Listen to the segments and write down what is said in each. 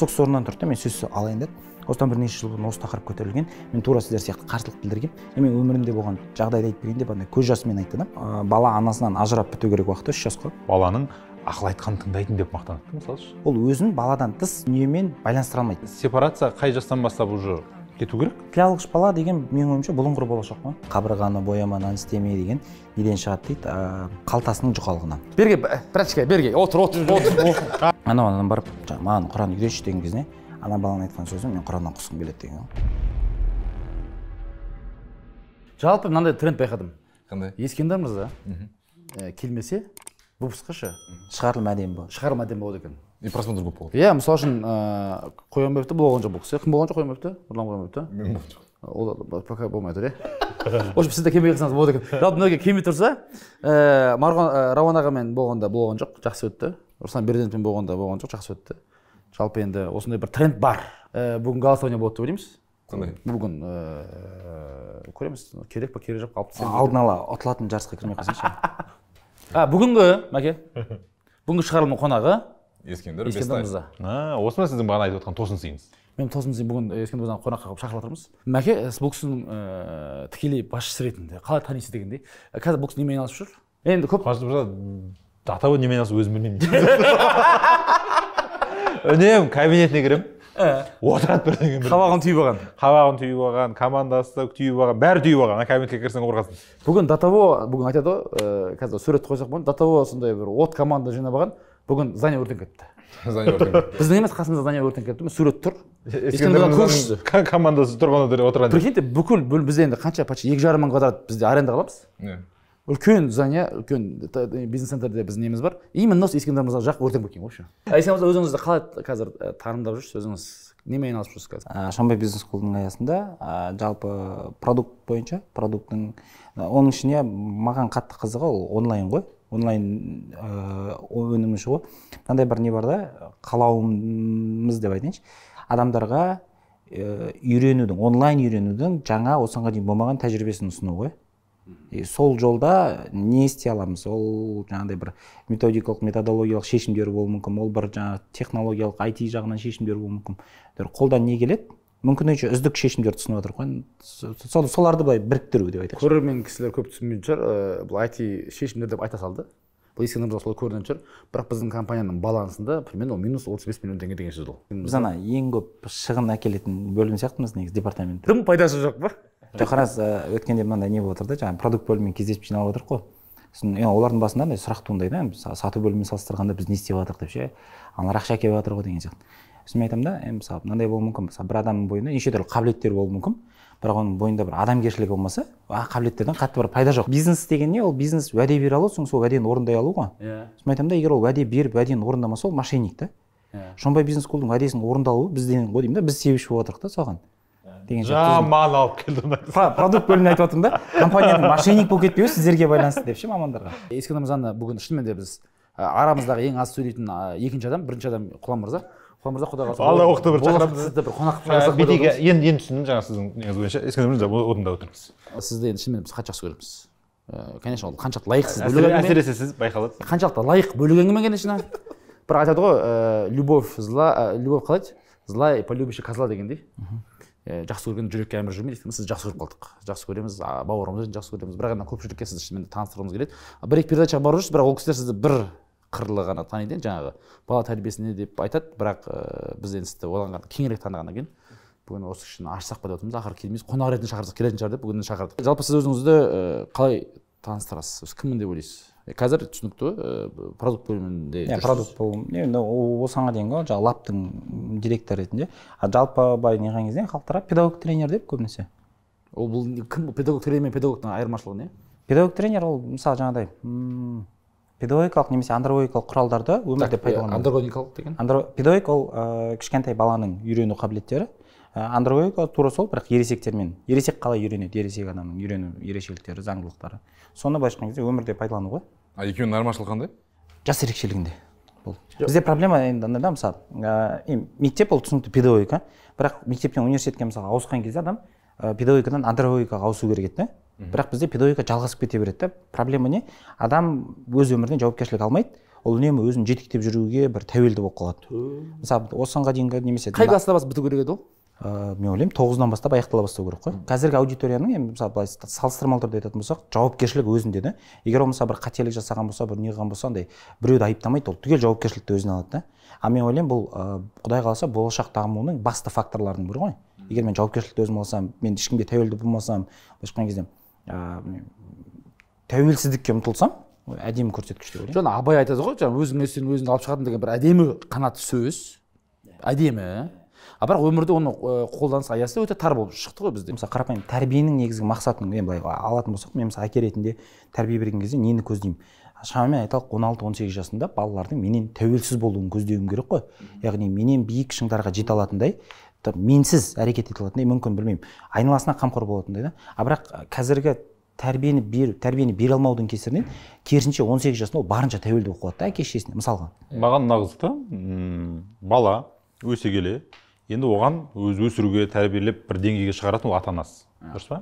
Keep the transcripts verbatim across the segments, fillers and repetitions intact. сол сорынан тұрды мен сөз алайын деді. Осыдан бірнеше жыл бұрын осы тақырып көтерілген. Мен тура сіздер сияқты қарсылық білдірген. Мен өмірімде болған жағдайды айтып бергенде бана көз жасымен айтты да. Бала анасынан ажырап біту керек уақытта үш жасқа. Баланың ақыл айтқанын тыңдайтын деп мақтаныпты мысалы. Ол өзін баладан тыс дүниемен байланыстыра алмайды. Сепарация қай жастан бастап уже кету керек? Клялығыш бала деген менің ойымша бұлыңғыр болашақ қой. Қабырғаны боямадан істеме деген неден шығады дейді, қалтасының жұқалығынан. Берге, прачка, берге, отыр, отыр, отыр. Анау-анан барып, маған Құран үйренші деген кезіне, ана баланың айтқан сөзі мен Құраннан құсқым келеді деген. Жалпы мынандай тренд байқадым. Қандай? Ескендір мырза келмесе, выпусқа ше шығарылым әдемі болады. Шығарылым әдемі болады екен. И просмотр көп болды. Иә, мысалы үшін Қоянбаевты болған жоқ бұл кісі. Кім болған жоқ Қоянбаевты? Нұрлан Қоянбаевты? Мен болған жоқ. Ол пока болмайды ғой. Ол үшін сіз де келмей қалсаңыз болады екен. Жалпы мынау келмей тұрса, Рауан ағамен болғанда болған жоқ, жақсы өтті. Руслан Берденовпен болғанда болған жоқ, жақсы өтті. Жалпы енді осындай бір тренд бар. Бүгін голосование болады деп ойлаймыз. Қандай? Бүгін көреміз, керек пе керек жоқ қалыптасып. Алдын ала ұтылатын жарысқа кірмей қалсаңызшы. Бүгінгі мәке, бүгінгі шығарылымның қонағы Ескендір Бестай. Осымен сіздің бағана айтып отқан тосын сыйыңыз. Мен тосын сыйым бүгін Ескендір Бестайдан қонаққа қағып шақырып отырмыз. Мәке, бұл кісінің тікелей басшысы ретінде, қалай танисыз дегендей. Қазір бұл кісі немен айналысып жүр? Енді көп. Қажы мырза, атауы немен айналысып өзім білмеймін. Үнемі кабинетіне кірем. Отырады бірдеңе бірдеңе. Қабағын түйіп алған. Қабағын түйіп алған, командасы түйіп алған, бәрі түйіп алған. Кабинетке кірсең қорқасың. Бүгін до того, бүгін айтады ғой, қазір суретті қойсақ болады, до того сондай бір от команда жинап алған. Бүгін Зания өртеніп кетті. Зания өртеніп кетті. Біздің емес қасымызда Зания өртеніп кетті. Сурет тұр. Ескендірдің көршісі. Командасы тұрғанда отырған. Прикиньте, бүкіл біз енді қанша почти екі жарым мың квадрат бізде аренда қаламыз. Үлкен Зания, үлкен бизнес-центрде біздің неміз бар. Именно осы Ескендіріміздің жақ өртеніп кеткен вообще. Айсенімізді өзіңізді қалай қазір танымдап жүрсіз, өзіңіз немен айналысып жүрсіз қазір? Шанбай бизнес қолдың аясында жалпы продукт бойынша, продуктың оның ішіне маған қатты қызығы ол онлайн ғой. Онлайн өнімі шығу. Мынандай бір не бар да, қалауымыз деп айтайыншы. Адамдарға үйренудің, онлайн үйренудің жаңа осынға дейін болмаған тәжірибесін ұсыну ғой. Сол жолда не істей аламыз? Ол жаңағыдай бір методикалық, методологиялық шешімдер болуы мүмкін. Ол бір жаңа технологиялық, ай ти жағынан шешімдер болуы мүмкін. Қолдан не келеді? Мүмкіндігінше үздік шешімдер тұсынып жатыр ғой. Соларды былай біріктіру деп айтайық. Көрермен кісілер көп түсінбейтін шығар, бұл ай ти шешімдер деп айта салды. Бұл Ескендіріміз солай көрінетін шығар. Бірақ біздің компанияның балансында примерно минус отыз бес миллион теңге деген сөз ол. Біз ана ең көп шығын әкелетін бөлім сияқтымыз негізі департамент. Дым пайдасы жоқ па? Жоқ, қарас өткенде мынандай не болып отыр да, жаңағы продукт бөлімімен кездесіп жиналып отырық қой. Олардың басында мындай сұрақ туындайды, сату бөлімімен салыстырғанда біз не істеп жатырық деп ше, аналар ақша әкеліп жатыр ғой деген сияқты. Мен айтамын да, мысалы, мынандай болуы мүмкін, мысалы, бір адамның бойында неше түрлі қабілеттер болуы мүмкін, бірақ оның бойында бір адамгершілік болмаса, қабілеттерден қатты бір пайда жоқ. Бизнес деген не? Ол бизнес уәде бере алу, соң сол уәдені орындай алу ғой. Мен айтамын да, егер ол уәде беріп, уәдені орындамаса, ол мошенник та. Шонбай бизнес колдың уәдесінің орындалуы бізден ғой деймін да, біз себепші болып отырық та соған. Жаман алып келдім. Продукт бөлімін айтып отырмын да, компанияның мошенник болып кетпеуі сіздерге байланысты деп ше мамандарға. Ескендірімізді бүгін шынымен де біз арамыздағы ең аз сөйлейтін екінші адам, бірінші адам Құлан мырза. Құламырза құдаға алла оқты бір шақырап бетеге енді түсіндім жаңа сіздің негізі бойынша Ескендіріміз орында отырмыз. Сізді енді шынымен біз қатты жақсы көреміз. Конечно, қаншалықты лайық сіз бөлігі әңгіме. Әсіресе сіз байқалады. Қаншалықты лайық бөлігі әңгіме конечно. Бірақ айтады ғой, любовь қалайды, зла и полюбишь козла дегендей. Жақсы көрген жүрекке әмір жүрмейді, сіз жақсы көріп қалдық. Жақсы көреміз, бауырымызды жақсы көреміз. Бірақ енді көпшілікке сізді шынымен таныстырғымыз келеді. Бір екі передачаға барып жүрсіз, бірақ ол кісілер сізді бір қырлы ғана таниды, жаңағы бала тәрбиесіне деп айтады, бірақ біз енді сізді одан ғана кеңірек танығаннан кейін бүгін осы кісіні ашсақ па деп отырмыз, ақыры келмейсіз, қонақ ретінде шақырсақ келетін шығар деп бүгін шақырдық. Жалпы сіз өзіңізді қалай таныстырасыз, өзі кіммін деп ойлайсыз? Қазір түсінікті продукт бөлімінде. Продукт бөлімінде, осыған дейін ғой, жаңағы лаптың директоры ретінде. Жалпы бай неған кезде халықтарға педагог тренер деп көбінесе. Ол бұл кім, педагог тренер мен педагогтың айырмашылығы не? Педагог тренер ол мысалы жаңағыдай педагогикалық немесе андергогикалық құралдарды өмірде пайдаланады. Андергогикалық деген? Педагогик ол кішкентай баланың үйрену қабілеттері. Андергогикалық тура сол, бірақ ересектермен. Ересек қалай үйренеді, ересек адамның үйрену ерекшеліктері, заңдылықтары. Соны былайша айтқан кезде өмірде пайдалану ғой. А екеуінің айырмашылығы қандай? Жас ерекшелігінде. Бізде проблема енді анда мысалы мектеп ол түсінікті педагогика, бірақ мектептен университетке мысалы ауысқан кезде адам педагогикадан андергогикаға ауысу керек еді. Бірақ бізде педагогика жалғасып кете береді. Проблема не? Адам өз өміріне жауапкершілік алмайды. ол үнемі өзін жетектеп жүруге бір тәуелді болып қалады. Мысалы осынға дейінгі немесе қай класста бастап біту керек еді ол? Мен ойлаймын тоғыздан бастап аяқтала бастау керек қой. Қазіргі аудиторияның енді мысалы былай салыстырмалы түрде айтатын болсақ, жауапкершілік өзінде де. Егер ол мысалы бір қателік жасаған болса, бір неғылған болса, андай біреуді айыптамайды, ол түгел жауапкершілікті өзіне алады да. А мен ойлаймын бұл Құдай қаласа болашақ дамуының басты факторларының бірі ғой. Егер мен жауапкершілікті өзім алсам, мен ешкімге тәуелді болмасам, ешқандай кезде тәуелсіздікке ұмтылсам, әдемі көрсеткіш деп ойлаймын. Жаңа Абай айтады ғой, жаңа өзіңнен сен өзіңді алып шығатын деген бір әдемі қанатты сөз, әдемі. А бірақ өмірде оны қолданыс аясы өте тар болып шықты ғой бізде. Мысалы қарапайым тәрбиенің негізгі мақсатын мен былай алатын болсақ, мен мысалы әке ретінде тәрбие берген кезде нені көздеймін? Шамамен айталық он алты он сегіз жасында балалардың менен тәуелсіз болуын көздеуім керек қой. Яғни менен биік шыңдарға жете алатындай, менсіз әрекет ете алатындай, мүмкін білмеймін, айналасына қамқор болатындай да. А бірақ қазіргі тәрбиені беру, тәрбиені бере алмаудың кесірінен керісінше он сегіз жасында ол барынша тәуелді болып қалады да әке шешесіне. Мысалға маған мына қызықты, бала өсе келе енді оған өз өсіруге тәрбиелеп бір деңгейге шығаратын ол ата анасы, дұрыс па?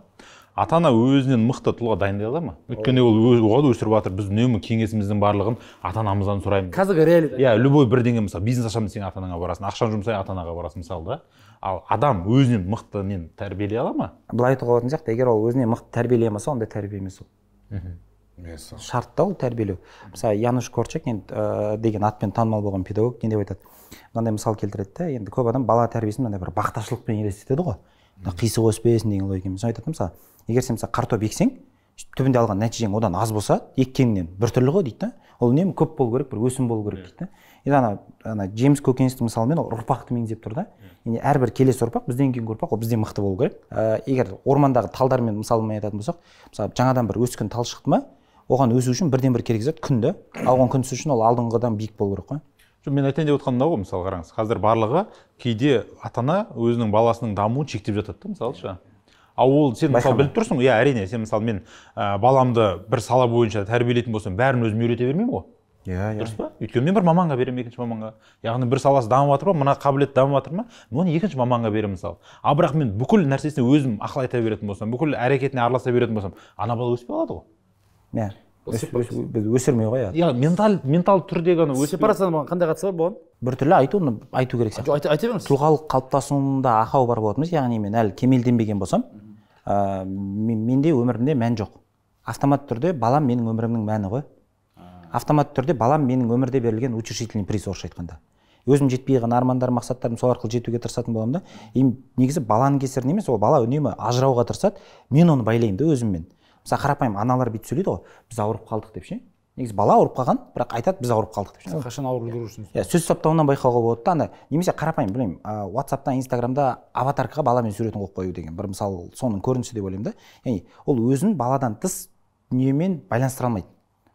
Ата ана өзінен мықты тұлға дайындай алады ма? Өйткені ол оған өсіріп жатыр. Біз үнемі кеңесіміздің барлығын ата анамыздан сұраймыз. Қазіргі реалитет. Иә, любой бірдеңе мысалы бизнес ашамын десең ата анаңа барасың, ақшаны жұмсай ата анаға барасың мысалы да. Ал адам өзінен мықты нен тәрбиелей алады ма? Былай айтуға болатын сияқты, егер ол өзінен мықты тәрбиелей алмаса, онда тәрбие емес ол. Шартта ол тәрбиелеу. Мысалы Януш Корчак деген атпен танымал болған педагог не деп айтады? Мынандай мысал келтіреді. Енді көп адам бала тәрбиесін мындай бір бақташылықпен елестетеді ғой. Қисық өспесін деген логика. Мен айтатыным мысалы, егер сен мысалы картоп ексең, түбінде алған нәтижең одан аз болса, еккеннен бір түрлі ғой дейді. Ол үнемі көп болу керек, бір өсім болу керек дейді. Енді ана ана Джеймс көкеністің мысалымен ол ұрпақты меңзеп тұр да. Яғни әрбір келесі ұрпақ бізден кейінгі ұрпақ, ол бізден мықты болу керек. Егер ормандағы талдармен мысалымен айтатын болсақ, мысалы жаңадан бір өскен тал шықты ма, оған өсу үшін бірден бір керек зат күнді. Алған күнсі үшін ол алдыңғыдан биік болу керек қой. Мен айтайын деп отқаным мынау ғой, мысалы қараңыз, қазір барлығы кейде ата-ана өзінің баласының дамуын шектеп жатады, мысалшы. А ол сен мысалы біліп тұрсың, иә әрине, сен мысалы мен баламды бір сала бойынша тәрбиелейтін болсам, бәрін өзім үйрете бермеймін ғой. Иә, дұрыс па? Өйткені мен бір маманға беремін, екінші маманға. Яғни бір саласы дамып жатыр ма, мына қабілет дамып жатыр ма, мен оны екінші маманға беремін мысалы. А бірақ мен бүкіл нәрсесіне өзім ақыл айта беретін болсам, бүкіл әрекетіне араласа беретін болсам, ана бала өспей қалады ғой. Иә. Өсірмей ғой еді. Ментал түрдегі оны өсіп барасынан маған қандай қатысы бар бұған? Бір түрлі айтуын айту керек сияқты. Тұлғалық қалыптасуында ақау бар болатымыз, яғни мен әлі кемелденбеген болсам, менде өмірімде мән жоқ. Автомат түрде балам менің өмірімнің мәні ғой. Автомат түрде балам менің өмірде берілген учредительный приз орысша айтқанда. Өзім жетпей қалған армандар, мақсаттарым сол арқылы жетуге тырысатын боламын да. Негізі баланың кесірінен емес, ол бала үнемі ажырауға тырысады, мен оны байлаймын да өзіммен. Мысалы қарапайым аналар бүйтіп сөйлейді ғой, біз ауырып қалдық деп ше. Негізі бала ауырып қалған, бірақ айтады біз ауырып қалдық деп ше. Қашан ауырып жүрсің? Иә, сөз саптауынан байқауға болады да. Ана немесе қарапайым, білмеймін, WhatsApp-тан, Instagram-да аватаркаға баламен суретін қойып қою деген бір мысалы соның көрінісі деп ойлаймын да. Яғни ол өзін баладан тыс дүниемен байланыстыра алмайды.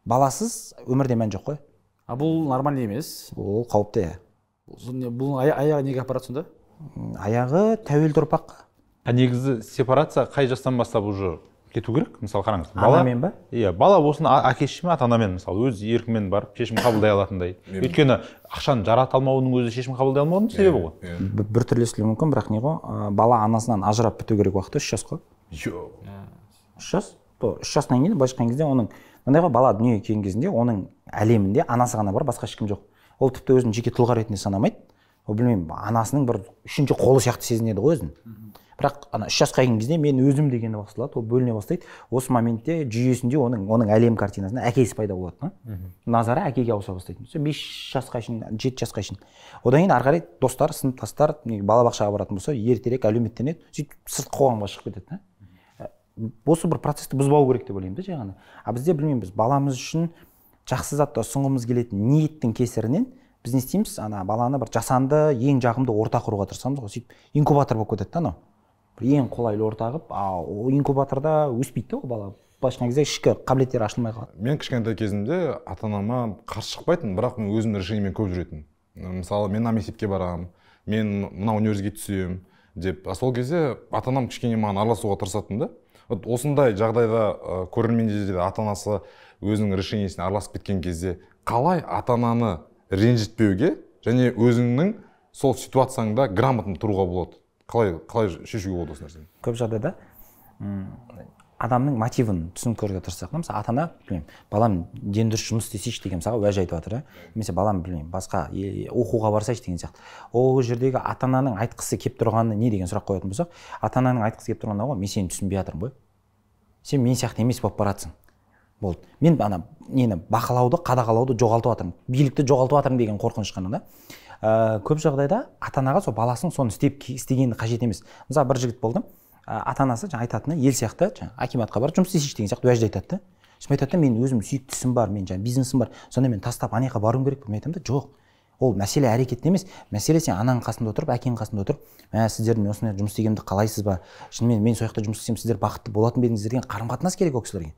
Баласыз өмірде мән жоқ қой. А бұл нормально емес. Ол қауіпті. Бұл аяғы неге апарады сонда? Аяғы тәуелді ұрпаққа. Негізі сепарация қай жастан бастап уже кету керек? Мысалы қараңыз, анамен ба? Иә, бала болсын әке шешеме, ата-анамен мысалы өз еркімен барып шешім қабылдай алатындай. Өйткені ақшаны жарата алмауының өзі шешім қабылдай алмаудың себебі ғой. Бір түрлі естілуі мүмкін, бірақ не ғой, бала анасынан ажырап біту керек уақыты үш жас қой. Үш жас? Үш жастан кейін былайша айтқан кезде оның мындай ғой, бала дүниеге келген кезінде оның әлемінде анасы ғана бар, басқа ешкім жоқ. Ол тіпті өзін жеке тұлға ретінде санамайды. Ол білмеймін, анасының бір үшінші қолы сияқты сезінеді ғой өзін. Бірақ ана үш жасқа келген кезде мен өзім дегені басталады, ол бөліне бастайды. Осы моментте жүйесінде оның оның әлем картинасында әкесі пайда болады. Назары әкеге ауыса бастайды. бес жасқа шейін, жеті жасқа шейін. Одан кейін ары қарай достар, сыныптастар, балабақшаға баратын болса, ертерек әлеуметтенеді, сөйтіп сырт қоғамға шығып кетеді. Осы бір процесті бұзбау керек деп ойлаймын да жай ғана. А бізде білмеймін, біз баламыз үшін жақсы затты ұсынғымыз келетін ниеттің кесірінен біз не істейміз? Ана баланы бір жасанды, ең жағымды орта құруға тырысамыз ғой, сөйтіп инкубатор болып кетеді да. Ең қолайлы орта қып, ол инкубаторда өспейді ол бала. Былайша кезде ішкі қабілеттері ашылмай қалады. Мен кішкентай кезімде ата-анама қарсы шықпайтын, бірақ мен өзімнің решениеммен көп жүретін. Мысалы, мен мына мектепке барамын, мен мына университетке түсемін деп. Сол кезде ата-анам кішкене маған араласуға тырысатын да. Осындай жағдайда көрерменде де ата-анасы өзінің решениесіне араласып кеткен кезде қалай ата-ананы ренжітпеуге және өзіңнің сол ситуацияңда грамотно тұруға болады? Қалай шешуге болады осы нәрсені? Көп жағдайда адамның мотивын түсініп көруге тырысақ, мысалы ата-ана, білмеймін, балам ден дұрыс жұмыс істесейші деген саған уәж айтып жатыр, немесе балам білмеймін, басқа оқуға барсайшы деген сияқты. Ол жердегі ата-ананың айтқысы келіп тұрғаны не деген сұрақ қоятын болсақ, ата-ананың айтқысы келіп тұрғаны ғой, мен сені түсінбей жатырмын ғой. Сен мен сияқты емес болып баратсың. Болды. Мен ана нені бақылауды, қадағалауды жоғалтып жатырмын. Билікті жоғалтып жатырмын деген қорқыныш қана да. Көп жағдайда ата-анаға сол баласының соны істеп істегені қажет емес. Мысалы бір жігіт болды. Ата-анасы айтатыны ел сияқты акиматқа барып жұмыс істейші деген сияқты уәжді айтады. Сосын айтады, мен өзім сүйікті ісім бар, мен жаңа бизнесім бар, сонда мен тастап ана жаққа баруым керек пе? Мен айтамын да, жоқ. Ол мәселе әрекетте емес, мәселе сен ананың қасында отырып, әкенің қасында отырып, мә, сіздердің осындай жұмыс істегенімді қалайсыз ба? Шынымен мен сол жақта жұмыс істесем сіздер бақытты болатын ба едіңіздер деген қарым-қатынас керек ол кісілерге.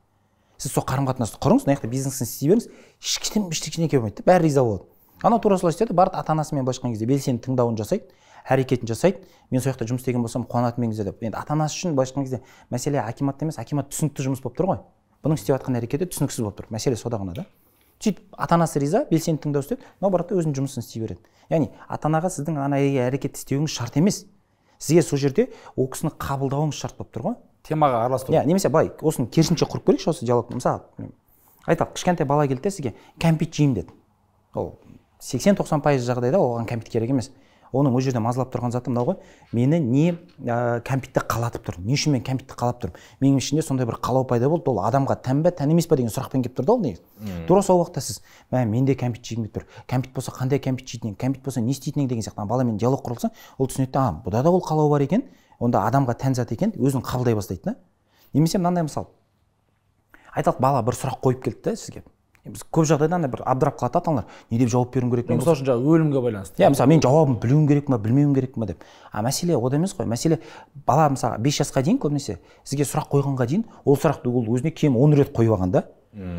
Сіз сол қарым-қатынасты құрыңыз, сол жақта бизнесін істей беріңіз, ешкім ештеңе келмейді, бәрі риза болады. Ана тура солай істеді, барып ата-анасымен былайша кезде белсенді тыңдауын жасайды, әрекетін жасайды. Мен сол жақта жұмыс істеген болсам қуанатын мен деп. Енді ата-анасы үшін былайша кезде мәселе акиматта емес, акимат түсінікті жұмыс болып тұр ғой. Бұның істеп жатқан әрекеті түсініксіз болып тұр. Мәселе сода ғана да. Сөйтіп ата-анасы риза, белсенді тыңдау істеді, но барады өзінің жұмысын істей береді. Яғни ата-анаға сіздің ана әрекетті істеуіңіз шарт емес. Сізге сол жерде ол кісіні қабылдауыңыз шарт болып тұр ғой. Темаға араластыру. Немесе бай, осыны керісінше құрып көрейікші осы диалогты. Мысалы, айталық, кішкентай бала келді сізге кәмпит жеймін деді. Ол сексен тоқсан пайыз жағдайда оған кәмпит керек емес. Оның ол жерде мазалап тұрған заты мынау ғой, мені не кәмпитті қалатып тұр, не үшін мен кәмпитті қалап тұрмын, менің ішінде сондай бір қалау пайда болды, ол адамға тән бе тән емес пе деген сұрақпен келіп тұрды. Ол негізі тура сол уақытта сіз мә менде кәмпит жегім келіп тұр, кәмпит болса қандай кәмпит жейтін, кәмпит болса не істейтін деген сияқты баламен диалог құрылса, ол түсінеді, а бұда да ол қалау бар екен, онда адамға тән зат екен, өзін қабылдай бастайды да. Немесе мынандай мысал, айталық бала бір сұрақ қойып келді сізге, біз көп жағдайда андай бір абдырап қалады аталар, не деп жауап беруім керек? Мысалы үшін жаңағы өлімге байланысты. Иә, мысалы мен жауабын білуім керек пе, білмеуім керек пе деп. А мәселе ода емес қой. Мәселе бала мысалы бес жасқа дейін көбінесе сізге сұрақ қойғанға дейін ол сұрақты ол өзіне кем он рет қойып алған да.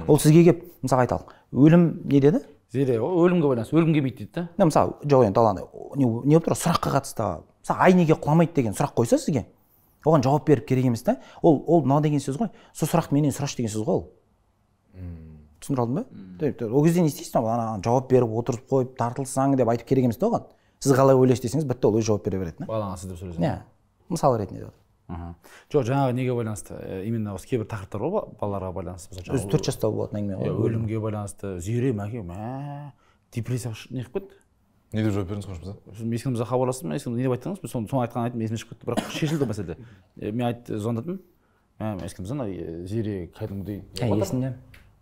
Ол сізге келіп мысалы айталық, өлім не деді? Зере, өлімге байланысты, өлімге бейді дейді да. Мысалы жауап енді алған не не болып тұр? Сұраққа қатысты. Мысалы ай неге құламайды деген сұрақ қойса сізге, оған жауап беріп керек емес та. Ол ол мына деген сөз ғой. Сол сұрақты менен сұрашы деген сөз ғой ол. Түсіндір алдым ба? Ол кезде не істейсің? Ана жауап беріп отырып қойып тартылсаң деп айтып керек емес те оған. Сіз қалай ойлайсыз десеңіз, бітті, ол өз жауап бере береді. Балаңа сіз деп сөйлесең. Иә. Мысал ретінде. Жоқ, жаңағы неге байланысты? Именно осы кейбір тақырыптар ғой, балаларға байланысты. Өзі төрт жаста болатын әңгіме ғой. Өлімге байланысты. Зере мәке, мә, депрессия шығып кетті. Не деп жауап бердіңіз қошымызда? Сіз ескендімізге хабарластым, ескендім не деп айтқаныңыз? Біз соны айтқан айтым есіме шығып кетті, бірақ шешілді мәселе. Мен айт звондадым. Мә, ескендіміз Зере кәдімгідей. Есінде.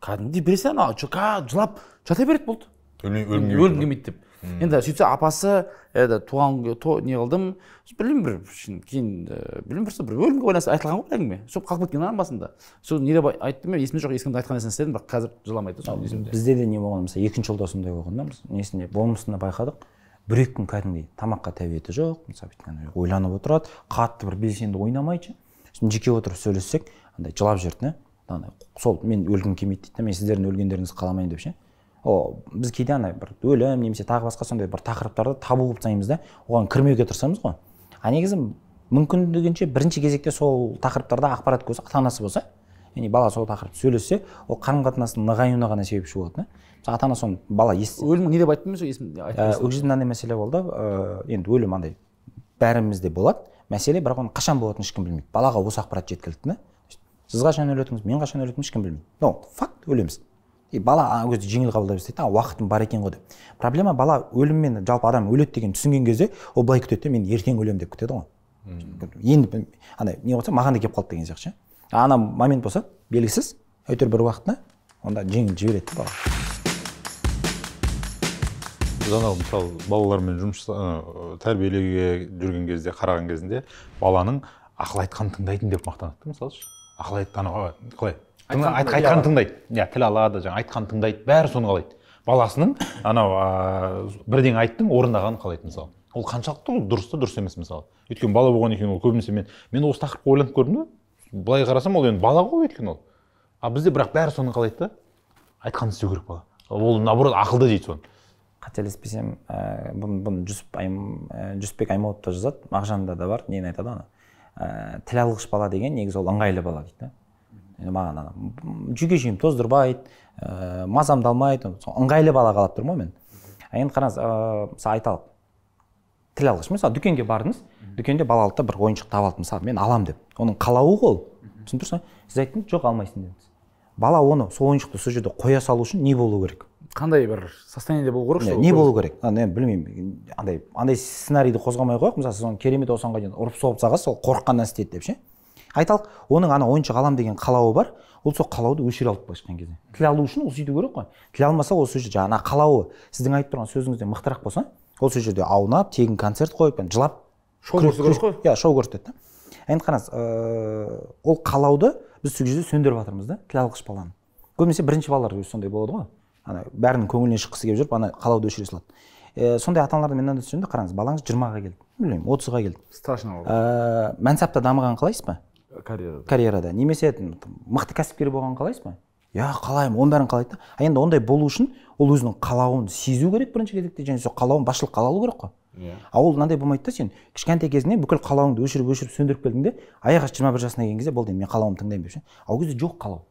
Қадымды депрессия, жылап жата береді болды. Өлім келмейді деп. Енді сөйтсе апасы туған не қылдым, білім бір, кейін білім бірсе бір өлімге байланысты айтылған ғой әңгіме. Сол қалып кеткен арбасында. Сол не деп айтты ма, есімде жоқ, ескендімді айтқан нәрсені істедім, бірақ қазір жыламайды. Бізде де не болған, мысалы екінші жылда осындай болған да, несінде болмысында байқадық. Бір екі күн кәдімгідей тамаққа тәбеті жоқ, мысалы бүйткен ойланып отырады, қатты бір белсенді ойнамайды. Жеке отырып сөйлессек, андай жылап жүрді. Сол мен өлгім келмейді дейді, мен сіздердің өлгендеріңізді қаламаймын деп ше. О, біз кейде ана бір өлім немесе тағы басқа сондай бір тақырыптарды табу қылып тастаймыз да, оған кірмеуге тырысамыз ғой. А негізі мүмкіндігінше бірінші кезекте сол тақырыптарда ақпарат көзі ата-анасы болса, яғни бала сол тақырыпты сөйлесе, ол қарым-қатынастың нығаюына ғана себепші болады. Ата-ана соны бала естіді. Өлім не деп айттым мен есімде айтты. Ол жерде мынандай мәселе болды. Енді өлім андай бәрімізде болады. Мәселе бірақ оның қашан болатынын ешкім білмейді. Балаға осы ақпарат жеткілікті. Сіз қашан өлетіңіз, мен қашан өлетімін ешкім білмейді. Ол факт, өлеміз. Бала өзі жеңіл қабылдап істейді, а уақытым бар екен ғой деп. Проблема бала өліммен жалпы адам өледі деген түсінген кезде ол былай күтеді, мен ертең өлем деп күтеді ғой. Енді андай не болса маған да келіп қалды деген сияқты. Ана момент болса белгісіз, әйтеуір бір уақытына онда жеңіл жібереді бала. Жаңағы мысалы балалармен жұмыс тәрбиелеуге жүрген кезде қараған кезінде баланың ақыл айтқанын тыңдайтын деп мақтанады мысалы. Ақыл айтқаны қалай? Айтқанын тыңдайды. Иә, тіл алады, жаңа айтқанын тыңдайды, бәрі соны қалайды. Баласының анау бірдеңе айттың, орындағанын қалайды мысалы. Ол қаншалықты дұрысты, дұрыс емес мысалы. Өйткені бала болған екен ол көбінесе мен мен осы тақырыпқа ойланып көрдім. Былай қарасам ол енді бала ғой өйткені ол. А бізде бірақ бәрі соны қалайды да. Айтқанын істеу керек бала. Ол наоборот ақылды дейді соны. Қателеспесем, бұны Жүсіпбек Аймауытов жазады, Мағжанда да бар, нені айтады ана? Тіл алғыш бала деген негізі ол ыңғайлы бала дейді. Маған ана жүге-жүйім тоздырбайды, мазамдалмайды, ыңғайлы бала қалап тұрмын мен. Енді қараңыз, айталық, тіл алғыш. Мысалы дүкенге бардыңыз, дүкенде балалықта бір ойыншық таба алды, мысалы мен алам деп. Оның қалауы ғой ол. түсініп тұрсың ба? Сіз айттыңыз, жоқ, алмайсың дедіңіз. Бала оны сол ойыншықты сол жерде қоя салу үшін не болу керек? Қандай бір состояниеде болу керек шо? Не болу керек? Білмеймін. Андай андай сценарийді қозғамай қояйық. Мысалы, сіз оны керемет осанға дейін ұрып соғып сағыз, сол қорыққаннан істейді деп ше. Айталық, оның ана ойыншық алам деген қалауы бар. Ол сол қалауды өшіре алып қойған кезде. Тіл алу үшін ол сөйді керек қой. Тіл алмаса ол сөз жаңа қалауы сіздің айтып тұрған сөзіңізден мықтырақ болса, ол сол жерде аунап, тегін концерт қойып, жылап шоу көрсетеді ғой. Иә, шоу көрсетеді. Енді қараңыз, ол қалауды біз сол жерде сөндіріп жатырмыз да, тіл алғыш баланы. Көбінесе бірінші балалар өзі сондай болады ғой. Ана бәрінің көңілінен шыққысы келіп жүріп, ана қалауды өшіре салады. Сондай ата-аналарды мен мынандай түсіндім, қараңыз, балаңыз жиырмаға келді, білмеймін, отызға келді. Страшно болды. Мансапта дамыған қалайсыз ба? Карьерада. Карьерада. Немесе мықты кәсіпкер болған қалайсыз ба? Я қалаймын, ондарын қалайды. А енді ондай болу үшін ол өзінің қалауын сезу керек бірінші кезекте, және сол қалауын басшылық қалалу керек қой. А ол мынандай болмайды да, сен кішкентай кезіңнен бүкіл қалауыңды өшіріп өшіріп сөндіріп келдің де, аяғы жиырма бір жасына келген кезде болды, мен қалауымды тыңдаймын деп ше. Ал кезде жоқ қалау.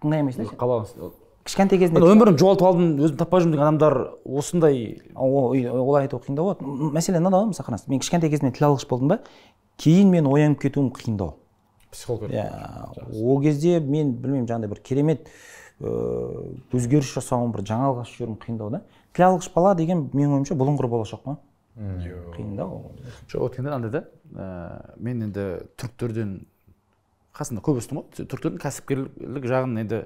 Тыңдай алмайсың да. Қалау. Кішкентай кезінде өмірін жоғалтып алдым, өзім таппай жүрмін деген адамдар осындай олай айту қиындау болады. Мәселен, мынандай мысалы қараңыз, мен кішкентай кезімде тіл алғыш болдым ба, кейін мен оянып кетуім қиындау. Психолог. Ол кезде мен білмеймін жаңағыдай бір керемет өзгеріс жасауым, бір жаңалық ашып жүрмін қиындау да. Тіл алғыш бала деген менің ойымша бұлыңғыр болашақ қой. Қиындау. Жоқ, өткенде андай да, мен енді түріктерден қасында көп өстім ғой, түріктердің кәсіпкерлік жағын енді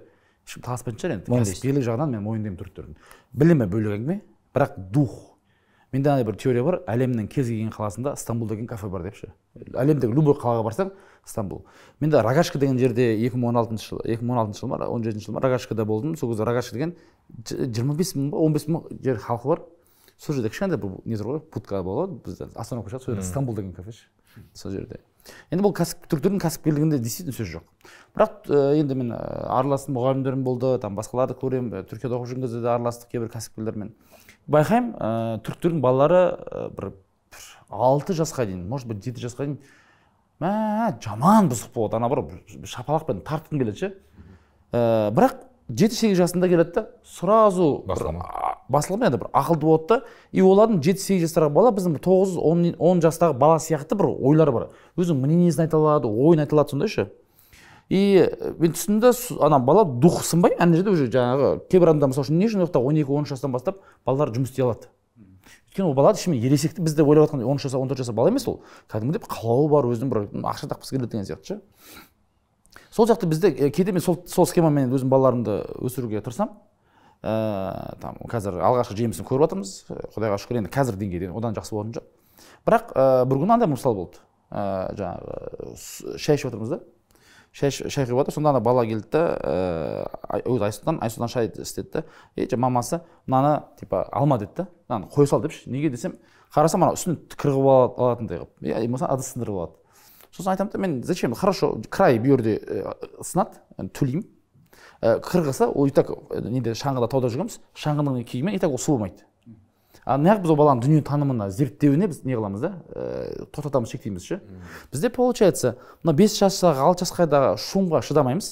таласпайтын шығар енді. Кәсіпкерлік жағынан мен мойындаймын түріктердің. Білімі бөлек әңгіме, бірақ дух. Менде андай бір теория бар, әлемнің кез келген қаласында Стамбул деген кафе бар деп ше. Әлемдегі любой қалаға барсаң Стамбул. Менде Рогашка деген жерде екі мың он алтыншы жылы ма, он жетінші жылы ма Рогашкада болдым. Сол кезде Рогашка деген жиырма бес мың ба, он бес мың жер халқы бар. Сол жерде кішкентай бір не тұр ғой, будка болады, біз остановка жасап, сол жерде Стамбул деген кафе ше. Сол жерде. Енді бұл түріктердің кәсіпкерлігінде действительно сөз жоқ. Бірақ енді мен араластым, мұғалімдерім болды, басқаларды көремін, Түркияда оқып жүрген кезде де араластық кейбір кәсіпкерлермен. Байқаймын, түріктердің балалары бір алты жасқа дейін, может быть жеті жасқа дейін мә, жаман бұзық болады, ана бар шапалақпен тартқым келеді. Бірақ жеті сегіз жасында келеді да, сразу басылмайды, бір ақылды болады да, и олардың жеті сегіз жастағы бала біздің тоғыз он жастағы бала сияқты бір ойлары бар. Өзінің мнениесін айта алады, ойын айта алады, сондай ше. И мен түсінді, ана бала дух сынбай, әне жерде уже жаңағы кейбір адамдар мысалы үшін не үшін оқта он екі он үш жастан бастап балалар жұмыс істей алады. Өйткені ол бала ішімен ересекті бізде ойлап жатқан он үш жаса, он төрт жаса бала емес ол. Кәдімгідей қалауы бар, өзінің бір ақша таққысы келеді деген сияқты ше. Сол сияқты бізде кейде мен сол схемамен өзім балаларымды өсіруге тырысамын. Қазір алғашқы жемісін көріп жатырмыз, құдайға шүкір, енді қазір деңгейден одан жақсы болатын жоқ. Бірақ бір күні андай мысал болды, жаңағы шай ішіп отырмыз да, шай құйып жатыр, сонда ана бала келді да, өзі Айсұлтан, Айсұлтан шай істеді да, мамасы мынаны типа алма деді да, мынаны қой сал депші, неге десем, қарасам ана үстін кіргіп алатындай қылып, иә, болмаса ыдыс сындырып алады. Сосын айтамын да, мен зачем, хорошо, край бүйірде сынады, төлеймін, қырғысы, ол и так шаңғыда тауда жүргіміз, шаңғының киіммен и так ол су болмайды. Неғып біз ол баланың дүние танымына, зерттеуіне біз не қыламыз да, тоқтатамыз, шектейміз ше. Бізде получается, мына бес жасаға, алты жасқайда шумға шыдамаймыз.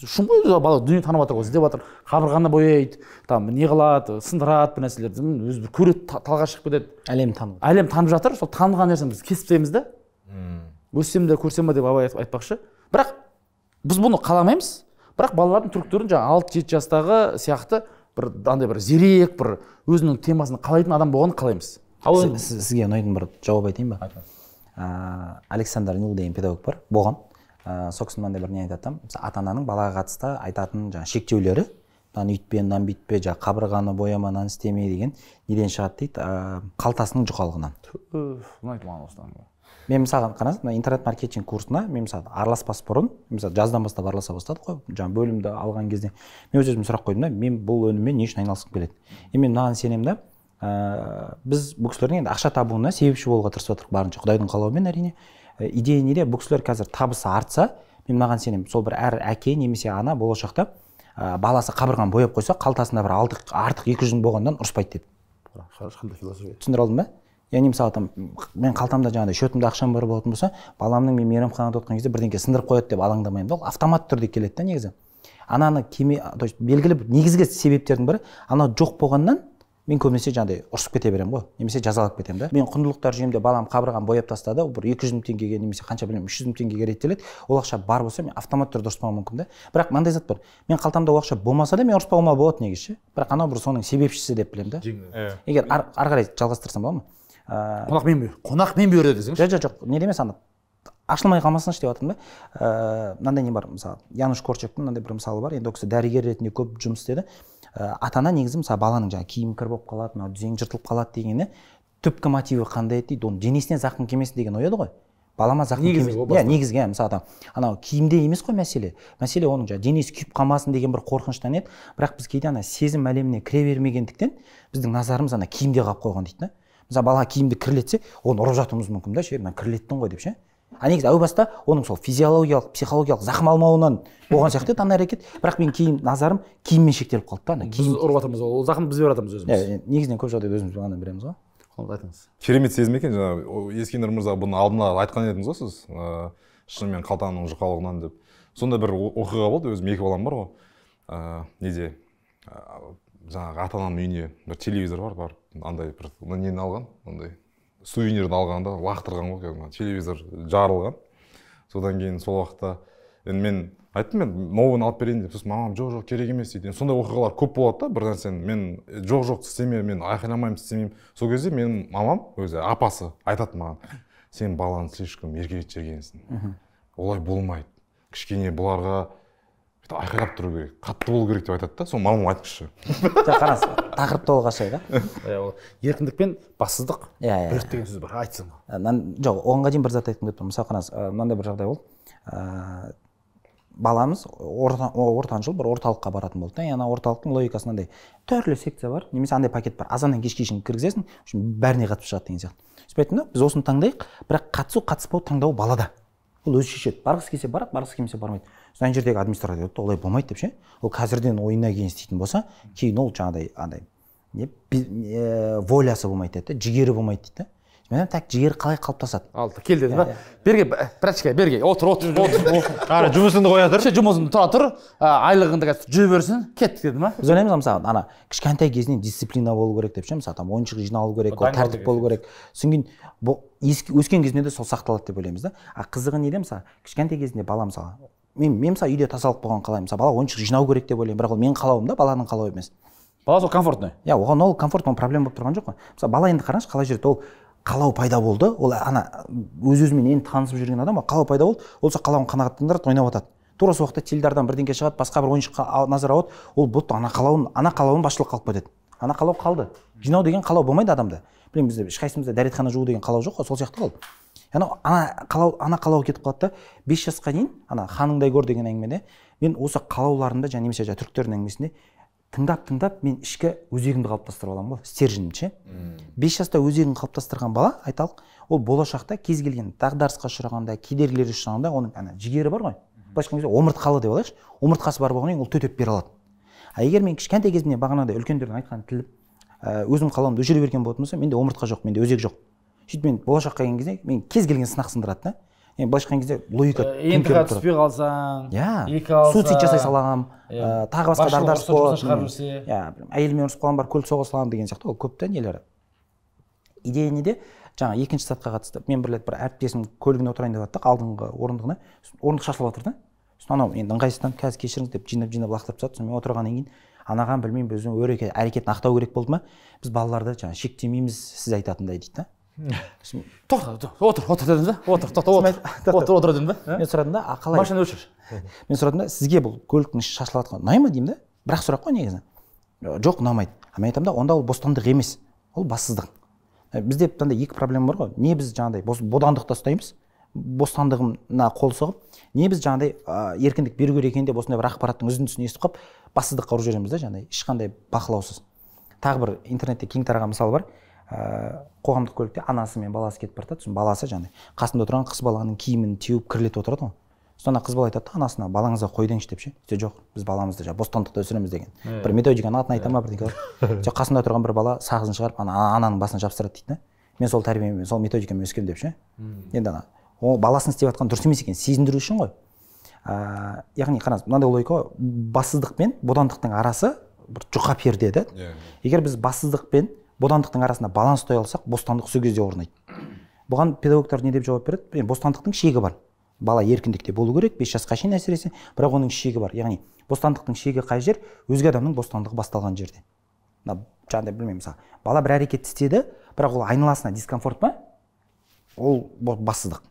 Шумға бала дүние танып атыр ғой, іздеп атыр, қабырғаны бояйды, не қылады, сындырады бір нәрселерді, өзі бір көреді, талға шығып кетеді. Әлем танып. Әлем танып жатыр, сол таныған нәрсені біз кесіп тастаймыз да. Өссем де көрсем бе деп абай айтпақшы. Бірақ біз бұны қаламаймыз, бірақ балалардың түріктерін жаңа алты жеті жастағы сияқты бір андай бір зерек, бір өзінің темасын қалайтын адам болғанын қалаймыз. Сізге ұнайтын бір жауап айтайын ба? Александр Нил деген педагог бар, болған. Сол кісінің мынандай бір не айтатын, ата-ананың балаға қатысты айтатын жаңа шектеулері, үйтпе, мынаны бүйтпе, жаңа қабырғаны бояма, мынаны істеме деген неден шығады дейді, қалтасының жұқалығынан. Ұнайды маған осыдан. Мен мысалы қараңыз, интернет-маркетинг курсына мен мысалы араласпас бұрын, мысалы жаздан бастап араласа бастадық қой, жаңа бөлімді алған кезде мен өз өзім сұрақ қойдым да, мен бұл өніммен не үшін айналысқым келеді? Мен мынаған сенемін да, біз бұл кісілердің енді ақша табуына себепші болуға тырысып отырмыз барынша, Құдайдың қалауымен әрине. Идея неде? Бұл кісілер қазір табысы артса, мен мынаған сенемін, сол бір әр әке немесе ана болашақта баласы қабырғаны бояп қойса, қалтасында бір артық екі жүз мың болғаннан ұрыспайды деп. Қандай философия? Түсіндіре алдым ба? Яғни мысалы, мен қалтамда жаңағыдай шөтімді ақшам бар болатын болса, баламның мен мейрамханада отқан кезде бірдеңке сындырып қояды деп алаңдамаймын да, ол автомат түрде келеді да негізі. Ананы кеме, то есть белгілі бір негізгі себептердің бірі, ана жоқ болғаннан мен көбінесе жаңағыдай ұрсып кете беремін ғой, немесе жазалап кетемін да. Мен құндылықтар жүйемде балам қабырғам бояп тастады, бір екі жүз мың теңгеге немесе қанша білмеймін үш жүз мың теңгеге реттеледі. Ол ақша бар болса, мен автомат түрде ұрыспауым мүмкін да. Бірақ мынандай зат бар. Мен қалтамда ол ақша болмаса да мен ұрыспауыма болады негізі. Бірақ анау бір соның себепшісі деп білемін да. Егер ары қарай жалғастырсам болады ма? Қонақ мен бер. Қонақ мен береді десеңіз. Жоқ, жоқ, не демес ана ашылмай қалмасыншы деп жатырмын да. Мынандай не бар, мысалы, Януш Корчактың мынандай бір мысалы бар. Енді ол кісі дәрігер ретінде көп жұмыс істеді. Атана негізі мысалы баланың жаңа киім кір болып қалады, мынау дүзең жыртылып қалады дегені түпкі мотиві қандай еді дейді, оның денесіне зақым келмесін деген ой еді ғой. Балама зақым келмесін. Иә, негізгі мысалы анау киімде емес қой мәселе. Мәселе оның жаңа денесі күйіп қалмасын деген бір қорқыныштан еді. Бірақ біз кейде ана сезім әлеміне кіре бермегендіктен біздің назарымыз ана киімде қалып қойған дейді. Мысалы бала киімді кірлетсе, оны ұрып жатуымыз мүмкін да, ше, мен кірлеттің ғой деп ше. А негізі әу баста оның сол физиологиялық, психологиялық зақым алмауынан болған сияқты тана әрекет. Бірақ мен кейін назарым киіммен шектеліп қалды да. Біз ұрып жатырмыз, ол зақым біз беріп жатырмыз өзіміз. Негізінен көп жағдайда өзіміз бағанадан береміз ғой. Қол айтыңыз. Керемет сезім екен, жаңағы Ескендір мырза бұны алдында айтқан едіңіз ғой сіз, шынымен қалтаның жұқалығынан деп. Сонда бір оқиға болды, өзім екі балам бар ғой. Неде жаңағы ата-ананың үйіне бір телевизор бар, бар. Андай бір нені алған, андай сувенирді алғанда лақтырған ғой, телевизор жарылған. Содан кейін сол уақытта енді мен айттым, мен новыны алып берейін деп. Сосын мамам жоқ жоқ керек емес дейді. Сондай оқиғалар көп болады да, бір нәрсені мен жоқ жоқ істеме, мен айқайламаймын, істемеймін. Сол кезде менің мамам өзі апасы айтады маған: сен баланы слишком еркелетіп жібергенсің, олай болмайды, кішкене бұларға айқайлап тұру керек, қатты болу керек деп айтады да. Соны мамам айтқышы. Қарасы, тақырып толық ашай да. Еркіндік пен бассыздық бірігіп деген сөз бар, айтсам. Жоқ, оғанға дейін бір зат айтқым келіп тұр. Мысалы қараңыз, мынандай бір жағдай болды. Баламыз ортан жыл бір орталыққа баратын болды. Яғни орталықтың логикасындай түрлі секция бар, немесе андай пакет бар. Азаннан кешке шейін кіргізесің, бәріне қатысып шығады деген сияқты. Сөйтіп біз осыны таңдайық, бірақ қатысу қатыспау таңдауы балада. Ол өзі шешеді. Барғысы келсе барады, барғысы келмесе бармайды. Сан жердегі администрация айтты, олай болмайды деп ше. Ол қазірден ойына кейін істейтін болса, кейін ол жаңағыдай андай не волясы болмайды дейді, жігері болмайды дейді. Мен так жігер қалай қалыптасады? Алды, кел деді ба? Берге, практика, берге, отыр, отыр, отыр. Ары жұмысыңды қоя тұр. Жұмысыңды тұра тұр, айлығыңды қазір жүре берсін, кет деді ма? Біз ойлаймыз мысалы, ана кішкентай кезінен дисциплина болу керек деп ше, мысалы там ойыншық жиналу керек, тәртіп болу керек. Содан кейін өскен кезінде де сол сақталады деп ойлаймыз да. А қызығы неде мысалы, кішкентай кезінде бала мысалы мен мен мысалы үйде тазалық болған қалаймын. Мысалы бала ойыншық жинау керек деп ойлаймын, бірақ ол менің қалауым да, баланың қалауы емес. Бала сол комфортный. Иә, оған ол комфорт, оның проблема болып тұрған жоқ қой. Мысалы бала енді қараңызшы қалай жүреді, ол қалау пайда болды. Ол ана өз-өзімен енді танысып жүрген адам, қалау пайда болды. Ол сол қалауын қанағаттандырып ойнап атады. Тура сол уақытта теледардан бірдеңке шығады, басқа бір ойыншыққа назар ауады, ол бұлт ана қалауын, ана қалауын басшылық қалып кетеді. Ана қалау қалды. Жинау деген қалау болмайды адамда. Білемін бізде ешқайсымызда дәретхана жуу деген қалау жоқ қой, сол сияқты ол. Яғни ана қалау, ана қалау кетіп қалды да. бес жасқа дейін ана ханыңдай көр деген әңгімеде мен осы қалауларында және немесе жа түріктердің әңгімесінде тыңдап-тыңдап мен ішкі өзегімді қалыптастырып аламын ғой, стерженімше. бес жаста өзегін қалыптастырған бала, айталық, ол болашақта кез келген дағдарысқа ұшырағанда, кедергілер ұшырағанда оның ана жігері бар ғой. Былайша айтқанда омыртқалы деп алайықшы, омыртқасы бар болғаннан кейін ол төтеп бере алады. А егер мен кішкентай кезімде бағанағыдай үлкендердің айтқанын тіліп өзім қаламды өшіре берген болатын болсам, менде омыртқа жоқ, менде өзек жоқ. Сөйтіп мен болашаққа келген кезде мен кез келген сынақ сындырады да. Енді былайша айтқан кезде логика ентіға түспей қалсаң, екі алсаң, суицид жасай салам, тағы басқа дағдарыс болады, әйелмен ұрысып қалам, бар көлік соға салам деген сияқты. Ол көпті нелері идея неде? Жаңағы екінші сатқа қатысты. Мен бір рет бір әріптесім көлігіне отырайын деп аттық, алдыңғы орындығына орындық шашылып жатыр да. Сосын анау енді ыңғайсыздан қазір кешіріңіз деп жинап жинап лақтырып тастады. Сосын мен отырғаннан кейін анаған білмеймін біздің әрекетін ақтау керек болды ма? Біз балаларды жаңа шектемейміз сіз айтатындай дейді да. Тоқта, отыр, отыр дедім да, отыр, тоқта, отыр, отыр, отыр дедім да. Мен сұрадым да, қалай? Машина өшір. Мен сұрадым да, сізге бұл көліктің шашылып жатқаны ұнай ма деймін да, бірақ сұрақ қой негізі. Жоқ, ұнамайды. А мен айтамын да, онда ол бостандық емес, ол бассыздық. Бізде мынандай екі проблема бар ғой. Не біз жаңағыдай бодандықта ұстаймыз, бостандығына қол соғып, не біз жаңағыдай еркіндік беру керек екен деп осындай бір ақпараттың үзіндісін естіп қалып, бассыздыққа ұрып жібереміз да, жаңағыдай ешқандай бақылаусыз. Тағы бір интернетте кең тараған мысал бар. Қоғамдық көлікте анасы мен баласы кетіп бара жатады. Баласы жаңа қасында отырған қыз баланың киімін теуіп кірлетіп отырады ғой. Содан қыз бала айтады анасына: балаңызға қой деңізші деп ше. Жоқ, біз баламызды жаңа бостандықта өсіреміз деген бір методиканы атын айта ма бірдеңе. Қасында тұрған бір бала сағызын шығарып ананың басына жапсырады дейді. Мен сол тәрбиеммен, сол методикамен өскем деп ше. Енді ана ол баласын істеп жатқан дұрыс емес екенін сезіндіру үшін ғой. Яғни қараңыз, мынандай логика: бассыздық пен бодандықтың арасы бір жұқа перде да. Егер біз бассыздық пен бодандықтың арасында баланс ұстай алсақ, бостандық сол кезде орнайды. Бұған педагогтар не деп жауап береді? Бостандықтың шегі бар. Бала еркіндікте болу керек, бес жасқа шейін әсіресе, бірақ оның шегі бар. Яғни бостандықтың шегі қай жер? Өзге адамның бостандығы басталған жерде. Жаңағыдай білмеймін, мысалы, бала бір әрекет істеді, бірақ ол айналасына дискомфорт па? Ол бассыздық.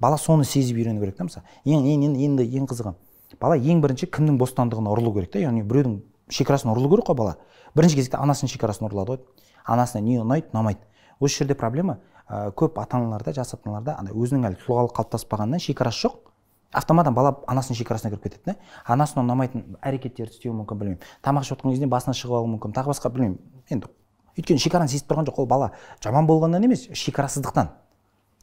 Бала соны сезіп үйрену керек, мысалы. Енді ең қызығы, бала ең бірінші кімнің бостандығына ұрылу керек те, яғни біреудің шекарасын ұрылу керек қой бала. Бірінші кезекте анасының шекарасын ұрылады ғой. Анасына не ұнайды, ұнамайды. Осы жерде проблема көп ата-аналарда, жас ата-аналарда өзінің әлі тұлғалық қалыптаспағаннан шекарасы жоқ. Автоматан бала анасының шекарасына кіріп кетеді. Анасына ұнамайтын әрекеттерді істеуі мүмкін, білмеймін. Тамақ ішіп отырған кезде басына шығып алуы мүмкін, тағы басқа білмеймін. Енді өйткені шекараны сезіп тұрған жоқ, ол бала жаман болғаннан емес, шекарасыздықтан.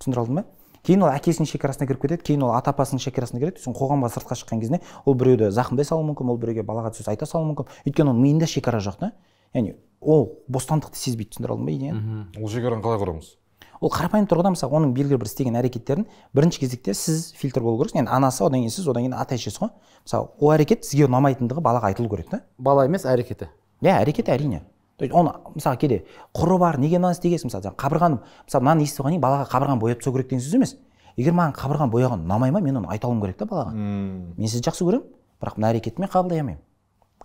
Түсіндіре алдым ба? Кейін ол әкесінің шекарасына кіріп кетеді, кейін ол ата-апасының шекарасына кіреді. Сосын қоғамға сыртқа шыққан кезде ол біреуді зақымдай салуы мүмкін, ол біреуге балаға сөз айта салуы мүмкін. Өйткені оның миында шекара жоқ та. Яғни ол бостандықты сезбейді, түсіндіре алдым ба? Яғни ол шекараны қалай құрамыз? Ол қарапайым тұрғыда мысалы оның белгілі бір істеген әрекеттерін бірінші кезекте сіз фильтр болу керексіз. Яғни анасы, одан кейін сіз, одан кейін ата шешесі ғой. Мысалы, ол әрекет сізге ұнамайтындығы балаға айтылу керек та. Бала емес, әрекеті. Иә, әрекеті әрине. То есть оны мысалы кейде құры бар, неге мынаны істегенсің? Мысалы, қабырғаны, мысалы, мынаны естіп қойған балаға қабырғаны бояп тастау керек деген сөз емес. Егер маған қабырғаны бояған ұнамай ма, мен оны айта алуым керек та балаға. Мен сізді жақсы көремін, бірақ мына әрекетіме қабылдай алмаймын.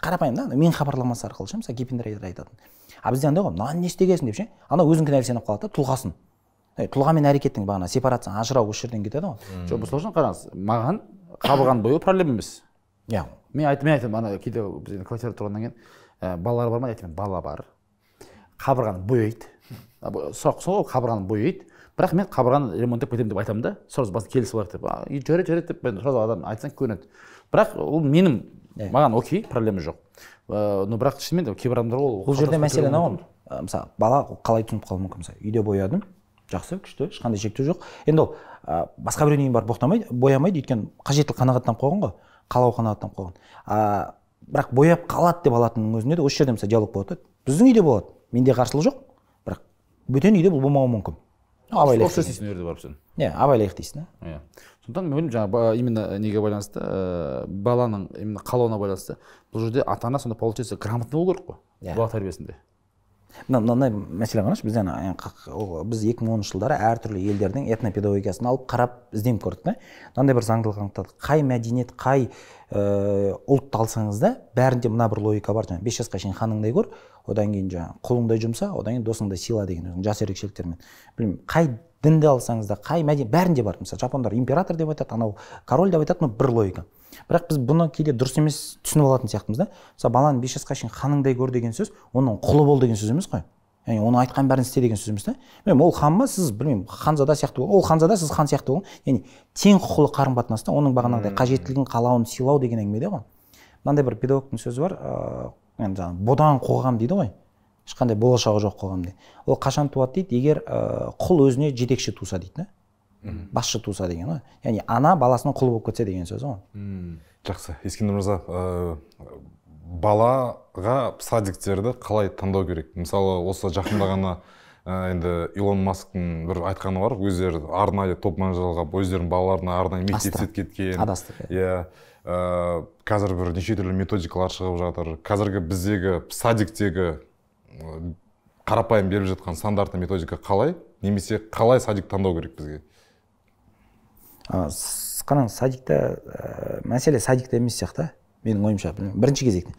Қарапайым да, мен хабарламасы арқылы ше, мысалы, гипендирайдер айтатын. А бізде андай ғой, мынаны не істегенсің деп ше, ана өзін кінәлісеніп қалады да, тұлғасын. Тұлға мен әрекеттің бағана сепарация, ажырау осы жерден кетеді ғой. Жоқ, бұл сосын қараңыз, маған қабырғаны бояу проблема емес. Иә. Мен айтып, мен айтып, ана кейде біз енді квартирада тұрғаннан кейін балалар бар ма айтамын, бала бар, қабырғаны бояйды, сол қабырғаны бояйды, бірақ мен қабырғаны ремонттеп кетемін деп айтамын да, сразу басын келісіп алады деп, жарайды жарайды деп мен сразу адам айтсаң көнеді, бірақ ол менің маған окей проблема жоқ, но бірақ шынымен кейбір адамдар ол бұл жерде мәселе не ғой, мысалы бала қалай түсініп қалуы мүмкін, мысалы үйде боядым, жақсы күшті, ешқандай шектеу жоқ, енді ол басқа біреудің үйіне барып боямайды, боямайды, өйткені қажеттілік қанағаттанып қойған ғой, қалау қанағаттанып қойған. Бірақ бояп қалады деп алатынның өзінде де осы жерде мысалы диалог болады. Біздің үйде болады. Менде қарсылық жоқ. Бірақ бөтен үйде бұл болмауы мүмкін. Абайлық дейсің, өрде барыпсың. Не, абайлық дейсің. Иә. Сондықтан мен жаңа именно неге байланысты, баланың именно қалауына байланысты. Бұл жерде ата-ана сонда получается грамотный болу керек қой. Бала тәрбиесінде. Мына мынандай мәселе ғана бізден біз екі мың оныншы жылдары әртүрлі елдердің этнопедагогикасын алып қарап ізденіп көрдік та. Мынандай бір заңдылық анықтадық. Қай мәдениет, қай ұлтты алсаңыз да, бәрінде мына бір логика бар. Бес жасқа шейін ханыңдай көр, одан кейін жаңағы құлыңдай жұмса, одан кейін досыңдай сыйла деген жас ерекшеліктермен. Білмеймін, қай дінді алсаңыз да, қай мәдениет бәрінде бар. Мысалы, жапондар император деп айтады, анау король деп айтады, но бір логика. Бірақ біз бұны кейде дұрыс емес түсініп алатын сияқтымыз да. Мысалы, баланы бес жасқа шейін ханыңдай көр деген сөз, оның құлы бол деген сөз емес қой. Яғни оны айтқан бәрін істе деген сөз емес та. Білмеймін, ол хан ба, сіз білмеймін, ханзада сияқты болған. Ол ханзада, сіз хан сияқты болған. Яғни тең құқылы қарым-қатынаста оның бағанағыдай қажеттілігін, қалауын сыйлау деген әңгіме ғой. Мынандай бір педагогтың сөзі бар, енді жаңағы бодан қоғам дейді ғой. Ешқандай болашағы жоқ қоғам дейді. Ол қашан туады дейді, егер құл өзіне жетекші туса дейді. Басшы туса деген ғой. Яғни ана баласының құлы болып кетсе деген сөз ғой. Жақсы. Ескендір мырза, балаға садиктерді қалай таңдау керек? Мысалы, осы жақында ғана енді Илон Масктың бір айтқаны бар, өздері арнайы топ менеджерларға, өздерінің балаларына арнайы мектеп істеп кеткен. Адастырып. Иә. Қазір бір неше түрлі методикалар шығып жатыр. Қазіргі біздегі садиктегі қарапайым беріп жатқан стандартты методика қалай, немесе қалай садик таңдау керек бізге? Қараңыз, садикта мәселе садикта емес сияқты, менің ойымша. Бірінші кезекте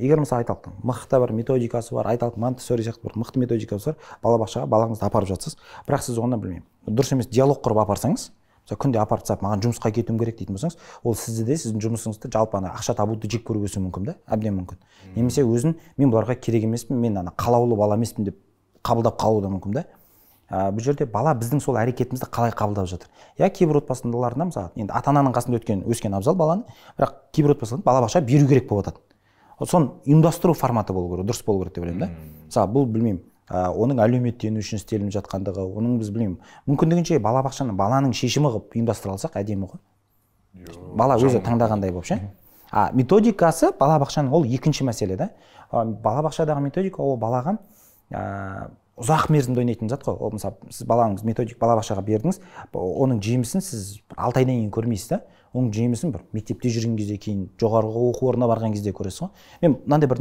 егер мысалы айталық мықты бір методикасы бар, айталық монтессори сияқты бір мықты методикасы бар, балабақшаға балаңызды апарып жатсыз, бірақ сіз оны білмеймін дұрыс емес диалог құрып апарсаңыз, мысалы күнде апарып тастап маған жұмысқа кетуім керек дейтін болсаңыз, ол сізді де сіздің жұмысыңызды жалпы ана ақша табуды жек көріп өсуі мүмкін да, әбден мүмкін. Немесе өзін мен бұларға керек емеспін, мен ана қалаулы бала емеспін деп қабылдап қалуы да мүмкін да. Бұл жерде бала біздің сол әрекетімізді қалай қабылдап жатыр. Я кейбір отбасындаларында мысалы енді ата-ананың қасында өткен өскен абзал баланы, бірақ кейбір отбасында балабақша беру керек болып жатады. Соны ұйымдастыру форматы болу керек, дұрыс болу керек деп ойлаймын да. Мысалы бұл білмеймін, оның әлеуметтену үшін істелініп жатқандығы, оның біз білмеймін, мүмкіндігінше балабақшаны баланың шешімі қылып ұйымдастыра алсақ әдемі ғой. Бала өзі таңдағандай болып ше. А методикасы балабақшаның ол екінші мәселе да. Балабақшадағы методика ол балаға ұзақ мерзімді ойнайтын зат қой. Ол мысалы сіз балаңыз методик балабақшаға бердіңіз, оның жемісін сіз алты айдан кейін көрмейсіз да. Оның жемісін бір мектепте жүрген кезде, кейін жоғарғы оқу орнына барған кезде көресіз ғой. Мен мынандай бір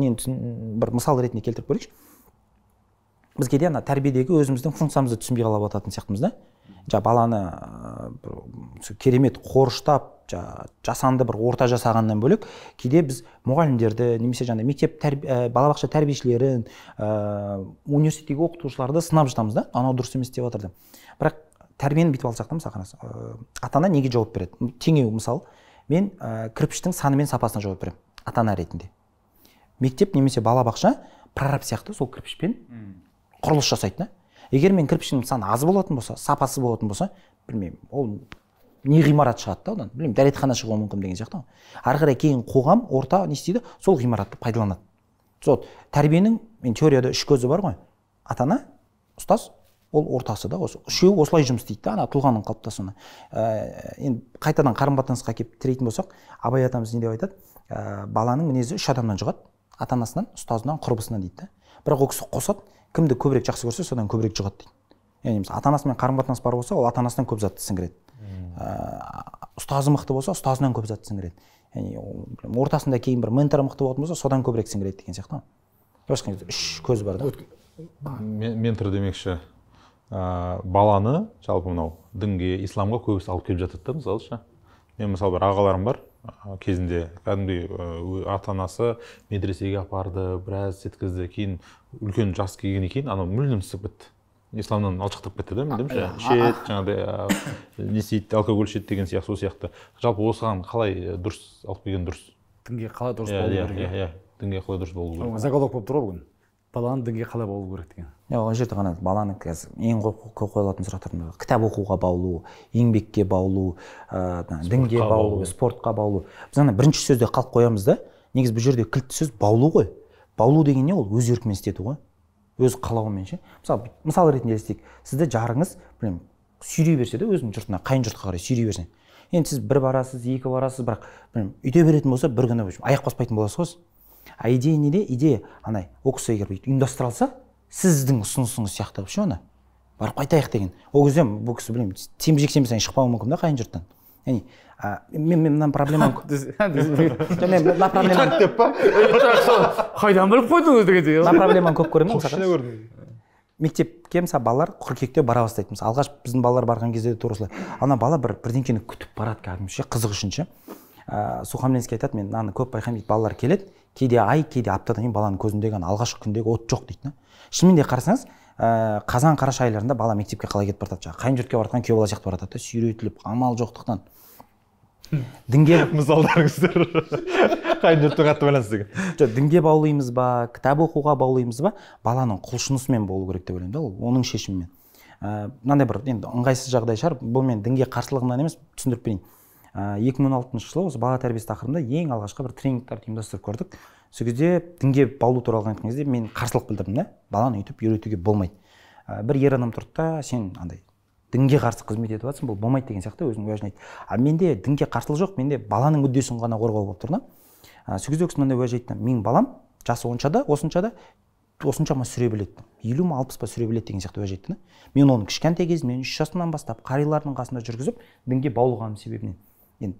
бір мысал ретінде келтіріп көрейікші. Біз кейде ана тәрбиедегі өзіміздің функциямызды түсінбей қалып отыратын сияқтымыз да. Жа баланы керемет қорыштап жасанды бір орта жасағаннан бөлек, кейде біз мұғалімдерді, немесе жаңа мектеп балабақша тәрбиешілерін, университеттегі оқытушыларды сынап жатамыз да, анау дұрыс емес деп отырды. Бірақ тәрбиені бүйтіп алсақ та, мысалы, ата-ана неге жауап береді? Теңеу мысалы, мен кірпіштің саны мен сапасына жауап беремін ата-ана ретінде. Мектеп немесе балабақша прораб сияқты сол кірпішпен құрылыс жасайды. Егер мен кірпіштің саны аз болатын болса, сапасыз болатын болса, білмеймін, ол не ғимарат шығады да, одан білмеймін, дәретхана шығуы мүмкін деген сияқты. Ары қарай кейін қоғам орта не істейді, сол ғимаратты пайдаланады. Сол тәрбиенің мен теорияда үш көзі бар ғой. Ата-ана, ұстаз, ол ортасы да, осы үшеуі осылай жұмыс істейді да, ана тұлғаның қалыптасуына. Енді қайтадан қарым-қатынасқа келіп тірелетін болсақ, Абай атамыз не деп айтады? Баланың мінезі үш адамнан жұғады: ата-анасынан, ұстазынан, құрбысынан дейді. Бірақ ол кісі қосады, кімді көбірек жақсы көрсе, содан көбірек жұғады дейді. Яғни мысалы ата-анасымен қарым-қатынас бар болса, ол ата-анасынан көп затты сіңіреді. Ұстазы мықты болса, ұстазынан көп затты сіңіреді. Яғни ортасында кейін бір менторы мықты болатын болса, содан көбірек сіңіреді деген сияқты. Осыған үш көз бар да. Ментор демекші, баланы жалпы мынау дінге, исламға көбісі алып келіп жатады да, мысалы ше. Мен мысалы бір ағаларым бар, кезінде кәдімгідей ата-анасы медресеге апарды, біраз жеткізді, кейін үлкен жас келгеннен кейін анау мүлдем ісіп бітті. Исламнан алшақтап кетті да, мүлдемше, ішеді, жаңағыдай не істейді, алкоголь ішеді деген сияқты, сол сияқты. Жалпы осыған қалай дұрыс алып келген дұрыс? Дінге қалай дұрыс болу керек? Иә, иә, дінге қалай дұрыс болу керек? Заголовок болып тұр ғой бүгін. Баланың дінге қалай болу керек деген. Иә, ол жерде ғана баланы қазір ең көп қойылатын сұрақтардың бірі кітап оқуға баулу, еңбекке баулу, дінге баулу, спортқа баулу. Біз ана бірінші сөзде қалып қоямыз да, негізі бұл жерде кілтті сөз баулу ғой. Баулу деген не? Ол өз еркімен істету ғой. Өз қалауымен ше. Мысалы, мысал ретінде елестейік. Сізді жарыңыз, білем, сүйрей берсе де өзінің жұртына, қайын жұртқа қарай сүйрей берсең. Енді сіз бір барасыз, екі барасыз, бірақ білем, үйде беретін болса, бір күні аяқ баспайтын боласыз. А идея неде? Идея анай, оқыс егер ұйымдастырылса, сіздің ұсынысыңыз сияқты ше оны. Барып қайтайық деген. Ол кезде бұл кісі білем, тембежек-сембесең шықпауы мүмкін да қайын жұрттан. Яғни, мен мына проблемам қайдан біліп қойдыңыз дегенде мына проблеманы көп көремін. Мектепке мысалы балалар қыркүйекте бара бастайды. Алғаш біздің балалар барған кезде де тура осылай. Ана бала бір бірдеңкені күтіп барады кәдімгідей қызық үшін ше. Сухомлинский айтады, мен мынаны көп байқаймын дейді, балалар келеді, кейде ай, кейде аптадан кейін баланың көзіндегі ана алғашқы күндегі от жоқ дейді. Шынымен де қарасаңыз, қазан қараша айларында бала мектепке қалай кетіп барады, жаңағы қайын жұртқа баратқан күйеу бала сияқты барады да, сүйретіліп амал жоқтықтан. Дінге мысалдарыңыздар қайын жұртқа қатты байланысты екен. Жоқ, дінге баулаймыз ба, кітап оқуға баулаймыз ба, баланың құлшынысымен болу керек деп ойлаймын да, оның шешімімен. Мынандай бір енді ыңғайсыз жағдай шығар, бұл мен дінге қарсылығымнан емес, түсіндіріп берейін. екі мың он алтыншы жылы осы бала тәрбиесі тақырыбында ең алғашқы бір тренингтарды ұйымдастырып көрдік. Сол кезде дінге баулу туралы айтқан кезде мен қарсылық білдірдім да, баланы өйтіп үйретуге болмайды. Бір ер адам тұрды да, сен андай дінге қарсы қызмет етіп жатсың, бұл болмайды деген сияқты өзінің уәжін айтты. А менде дінге қарсылық жоқ, менде баланың мүддесін ғана қорғау болып тұр да. Сол кезде мынандай уәж айтты: менің балам жасы оншада, осыншада, осыншама сүре біледі, елу ма алпыс па сүре біледі деген сияқты уәж айтты. Мен оны кішкентай кезімнен үш жасымнан бастап қарилардың қасында жүргізіп дінге баулығаным себебінен енді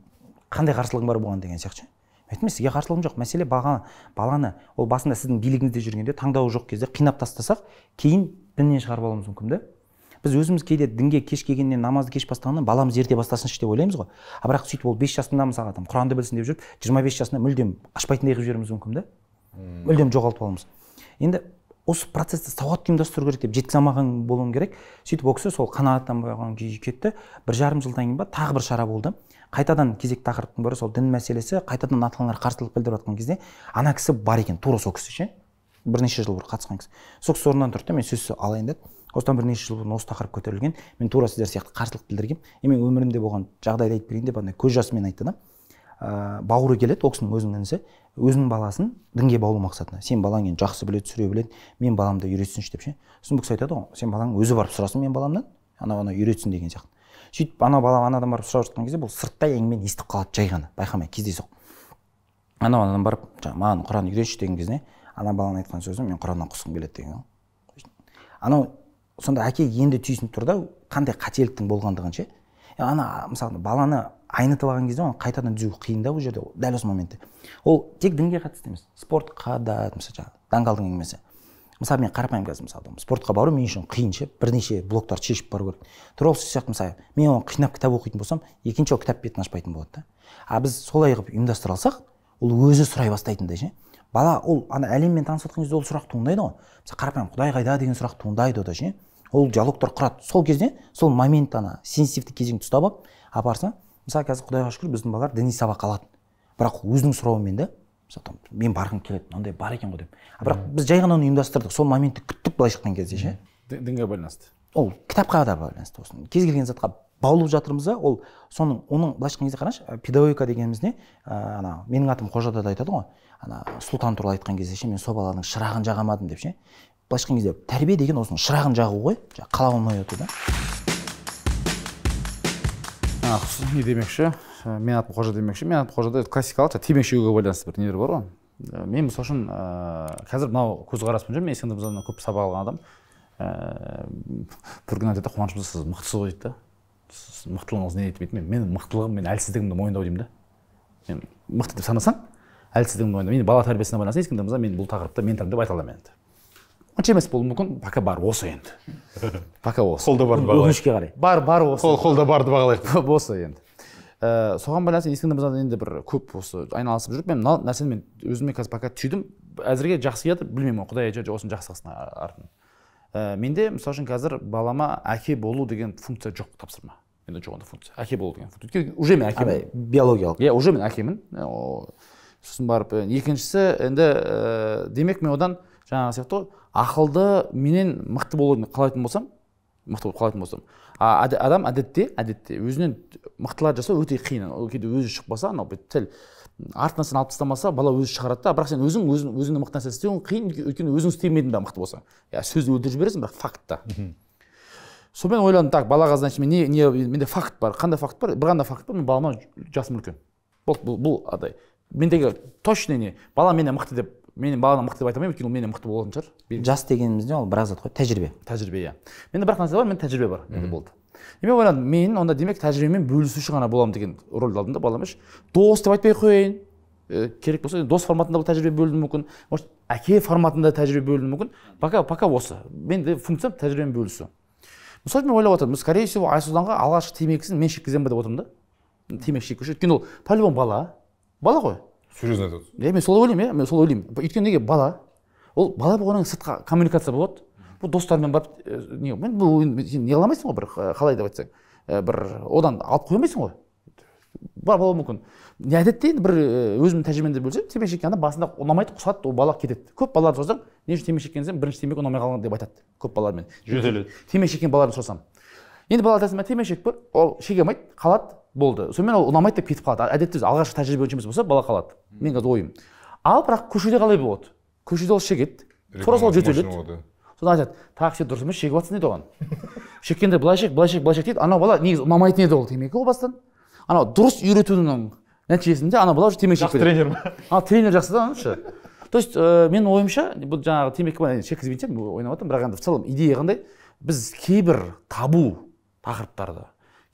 қандай қарсылығым бар болған деген сияқты. Айттым, сізге қарсылығым жоқ. Мәселе баланы, ол басында сіздің билігіңізде жүргенде, таңдауы жоқ кезде қинап тастасақ, кейін діннен шығарып алуымыз мүмкін да. Біз өзіміз кейде дінге кеш келгеннен, намазды кеш бастағаннан баламыз ерте бастасыншы деп ойлаймыз ғой. А бірақ сөйтіп ол бес жасында мысалы адам Құранды білсін деп жүріп, жиырма бес жасында мүлдем ашпайтындай қылып жіберуіміз мүмкін да. Мүлдем жоғалтып аламыз. Енді осы процесті сауатты ұйымдастыру керек деп жеткізе алмаған болуым керек. Сөйтіп ол кісі сол қанағаттанбаған күйі кетті. Бір жарым жылдан кейін ба тағы бір шара болды. Қайтадан кезек тақырыптың бірі сол дін мәселесі, қайтадан ата-аналар қарсылық білдіріп жатқан кезде ана кісі бар екен, тура сол кісі ше, бірнеше жыл бұрын қатысқан кісі. Сол кісі орнынан тұрды, мен сөз алайын деді. Осыдан бірнеше жыл бұрын осы тақырып көтерілген, мен тура сіздер сияқты қарсылық білдіргем, мен өмірімде болған жағдайды айтып берейін деп андай көз жасымен айтты да. Бауыры келеді, ол кісінің өзінің інісі, өзінің баласын дінге баулу мақсатында. Сен балаң енді жақсы біледі, сүре біледі, мен баламды үйретсінші деп ше. Сосын бұл кісі айтады, сен балаң өзі барып сұрасын мен баламнан, анау-анау үйретсін деген сияқты. Сөйтіп ана бала анадан барып сұрап жатқан кезде бұл сыртта әңгімені естіп қалады, жай ғана байқамай кездейсоқ. Ана анадан барып маған Құран үйретші деген кезде ана баланың айтқан сөзі: мен Құраннан құсқым келеді деген. анау сонда әке енді түйсініп тұр да қандай қателіктің болғандығын ше. Ана мысалы баланы айнытып алған кезде оны қайтадан түзеу қиын да бұл жерде дәл осы моментте. Ол тек дінге қатысты емес, спортқа да мысалы жаңағы даңғалдың әңгімесі. Мысалы мен қарапайым қазір мысалы спортқа бару мен үшін қиын ше, бірнеше блоктар шешіп бару керек. Тура осы сияқты мысалы мен оны қинап кітап оқитын болсам, екінші ол кітап бетін ашпайтын болады да. А біз солай қылып ұйымдастыра алсақ, ол өзі сұрай бастайтын да ше. Бала ол ана әлеммен танысатын кезде ол сұрақ туындайды ғой. Мысалы қарапайым Құдай қайда деген сұрақ туындайды ода ше. Ол диалогтар құрады. Сол кезде, сол момент ана сенситивті кезеңді ұстап алып, апарса, мысалы қазір Құдайға шүкір біздің балалар діни сабақ алады. Бірақ өзінің сұрауымен де, мысалы мен барғым келеді, мынандай бар екен ғой деп. Бірақ біз жай ғана оны ұйымдастырдық. Сол моментті күттіп былай шыққан кезде ше. Дінге байланысты. Ол кітапқа да байланысты осының. Кез келген затқа баулып жатырмыз да, ол соның оның былай шыққан кезде қарашы, педагогика дегеніміз не? Ана менің атым Қожада да айтады ғой. Ана сұлтан туралы айтқан кезде ше, мен сол баланың шырағын жағамадым деп ше. Былайша кезде тәрбие деген осының шырағын жағу ғой, қалауын ойнату да. Не демекші, мен атым Қожа демекші, мен атым Қожада классикалық темекі шегуге байланысты бір нелер бар ғой. Мен мысалы үшін қазір мынау көзқараспен жүрмін, мен Ескендір Мырзадан көп сабақ алған адам, бір күні айтады, Қуанышым сіз мықтысыз ғой дейді да. Сіз мықтылығыңыз не дейді мен, мен мықтылығым, мен әлсіздігімді мойындау деймін да. Мен мықты деп санасаң, әлсіздігімді мойындау. Мен бала тәрбиесіне байланысты Ескендір Мырза мен бұл тақырыпта ментам деп айта аламын енді. Онша емес болуы мүмкін, пока бар осы енді. Пока осы. Қолда барды бағалайық. Бар, бар осы. Қолда барды бағалайық. Осы енді. Соған байланысты Ескендір Мырзадан енді бір көп осы айналысып жүріп, мен мынау нәрсені мен өзіме қазір пока түйдім. Әзірге жақсы келеді, білмеймін, Құдай осының жақсы қылсын артын. Менде мысалы үшін қазір балама әке болу деген функция жоқ, тапсырма. Менде жоқ ондай функция. Әке болу деген функция. Уже мен әкемін. Биологиялық. Иә, уже мен әкемін. Сосын барып екіншісі енді демек мен одан жаңағы сияқты ақылды менен мықты болуды қалайтын болсам, мықты болып қалайтын болсам, адам әдетте, әдетте өзінен мықтылар жасау өте қиын. Ол кезде өзі шықпаса, анау тіл артынан сен алып тастамаса, бала өзі шығарады да, бірақ сен өзің өзіңді мықты нәрсе істеуің қиын, өйткені өзің істемедің де мықты болсаң. Сөзді өлтіріп жібересің, бірақ факт та. Сонымен ойландым, так, балаға значит мен не менде факт бар, қандай факт бар, бір ғана факт бар, мен балама жасым үлкен. Бұл бұл адай. Мендегі точно не, бала мені мықты деп менің баланы мықты деп айтамаймын, өйткені ол менен мықты болатын шығар. Жас дегенімізде ол біраз зат қой, тәжірибе. Тәжірибе, иә. Менде бірақ нәрсе бар, менде тәжірибе бар, енді болды. Мен ойладым, мен онда демек тәжірибемен бөлісуші ғана боламын деген рөлді алдым да, балам еш. Дос деп айтпай қойын, керек болса дос форматында бұл тәжірибе бөлінуі мүмкін, может әке форматында тәжірибе бөлінуі мүмкін. Пока пока осы. Менде функциям тәжірибемен бөлісу. Мысалы мен ойлап отырмын, скорее всего Айсұлтанға алғашқы темекісін мен шеккіземін деп отырмын да. Темекі шеккізуші, өйткені ол по-любому бала, бала ғой. Серьезно айтып отырсыз? Иә, мен солай ойлаймын, иә, мен солай ойлаймын. Өйткені неге бала? Ол бала болғаннан сыртқа коммуникация болады. Бұл достармен барып не, мен бұл сен не қыламайсың ғой, бір қалай деп айтсаң, бір одан алып қоя алмайсың ғой. Бар болуы мүмкін. Не әдетте енді бір өзімнің тәжірибемді бөлсем, темекі шеккенде басында ұнамайды, құсады, ол бала кетеді. Көп балаларды сұрасаң, не үшін темекі шеккенсің, бірінші темекі ұнамай қалған деп айтады. Көп балалармен. Жетеледі. Темекі шеккен балаларды сұрасам. Енді бала айтасың, темекі шекпе, ол шеге алмайды, қалады. Болды. Сонымен ол ұнамайды деп кетіп қалады. Әдетте алғашқы тәжірибе бойынша болса бала қалады. Мен қазір ойым. Ал бірақ көшеде қалай болады? Көшеде ол шегеді. Тура сол жетеледі. Содан айтады, такси дұрыс емес, шегіп жатсың дейді оған. Шеккенде былай шек, былай шек, былай шек дейді. Анау бала негізі ұнамайтын еді ол темекі ол бастан. Анау дұрыс үйретуінің нәтижесінде ана бала уже темекі шекпейді. Тренер ма? Ал тренер жақсы да ше. То есть менің ойымша, бұл жаңағы темекімен шеккізбейінше ойнап жатырмын, бірақ енді в целом идея қандай? Біз кейбір табу тақырыптарды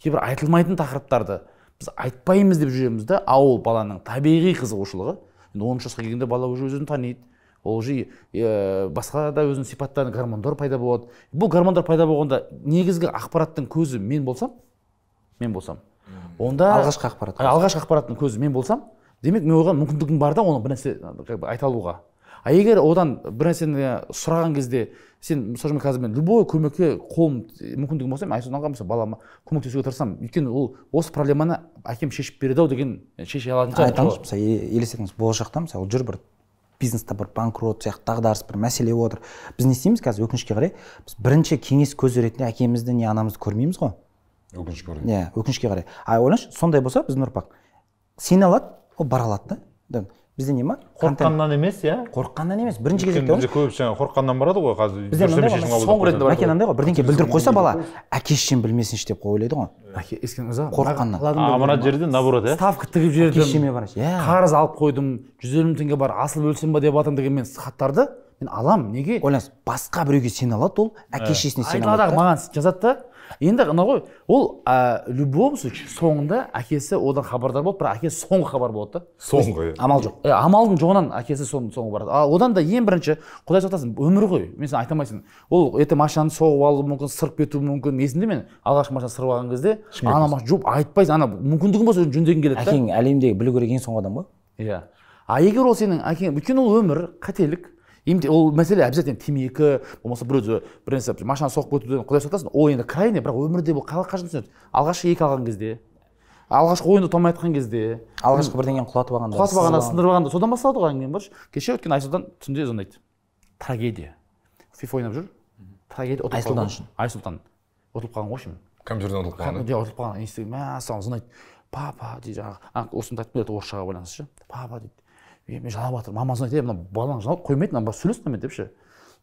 кейбір айтылмайтын тақырыптарды біз айтпаймыз деп жүреміз да, ауыл баланың табиғи қызығушылығы. Енді он үш жасқа келгенде бала уже өзін таниды. Ол уже басқа да өзінің сипаттарының гормондар пайда болады. Бұл гормондар пайда болғанда негізгі ақпараттың көзі мен болсам, мен болсам. Онда алғашқы ақпарат. Алғашқы ақпараттың көзі мен болсам, демек мен оған мүмкіндігім бар да, оны бір нәрсе айта алуға. А егер одан бір нәрсені сұраған кезде сен мысалы мен қазір мен любой көмекке қолым мүмкіндігім болса мен Айсұлтанға мысалы балама көмектесуге тырысамын, өйткені ол осы проблеманы әкем шешіп береді ау деген шеше алатын шығар. Мысалы елестетіңіз, болашақта мысалы жүр бір бизнеста бір банкрот сияқты дағдарыс бір мәселе отыр, біз не істейміз қазір? Өкінішке қарай біз бірінші кеңес көзі ретінде әкемізді не анамызды көрмейміз ғой, өкінішке қарай. Иә, өкінішке қарай. А ойлашы, сондай болса біздің ұрпақ сене алады, ол бара алады да. Бізде не ма? Қорыққаннан емес, иә? Қорыққаннан емес. Бірінші кезекте ол. Бізде көп жаңа қорыққаннан барады ғой, қазір. Бізде соңғы ретінде барады. Мәкенандай ғой, бірдеңке білдіріп қойса бала, әкешшен білмесінші деп қойылады ғой. Әке Ескендір Мырза қорыққаннан. А мына жерде наоборот, иә? Ставка тігіп жібердім. Әкешшеме барады. Қарыз алып қойдым, жүз елу мың теңге бар, асыл өлсем ба деп атам деген мен хаттарды мен алам, неге? Ойланыз, басқа біреуге сен алады, ол әкешесіне сен алады. Айтылады, маған жазады да. Енді ғой, ол любом случай соңында әкесі одан хабардар болды, бірақ әкесі соңғы хабар болды. Соңғы. Амал жоқ. Амалдың жоғынан әкесі соңғы барады. Одан да ең бірінші, құдай сақтасын, өмір ғой. Мен сен айтамайсың. Ол еті машинаны соғып алып, мүмкін сырып кетуі мүмкін. Есінде мен алғаш машина сырып алған кезде, ана машина жоқ айтпайсың, ана мүмкіндігің болса жөндегің келеді. Әкең әлемдегі білу керек ең соңғы адам ба? Иә. А егер ол сенің әкең, өйткені ол өмір қателік. Именно ол мәселе обязательно темекі, болмаса біреу принцип машина соғып кетуден құдай сақтасын, ол енді крайне, бірақ өмірде бұл қашан түсінеді? Алғашқы екі алған кезде, алғашқы ойынды томай айтқан кезде, алғашқы бірдеңені құлатып алғанда, құлатып алғанда, сындырып алғанда, содан басталады ғой әңгіме. Баршы кеше өткен Айсұлтан түнде звондайды. Трагедия. FIFA ойнап жүр. Трагедия. Айсұлтан үшін. Айсұлтан ұтылып қалған ғой шын. Компьютерден ұтылып қалған. Иә, ұтылып қалған. Несі, мәссаған звондайды. Папа дейді, осыны айтып береді орысшаға байланысты ше. Папа дейді. Мен жалап жатыр, мамасын айтып, мына балаң жалап қоймайды, мына сөйлесін деп ше.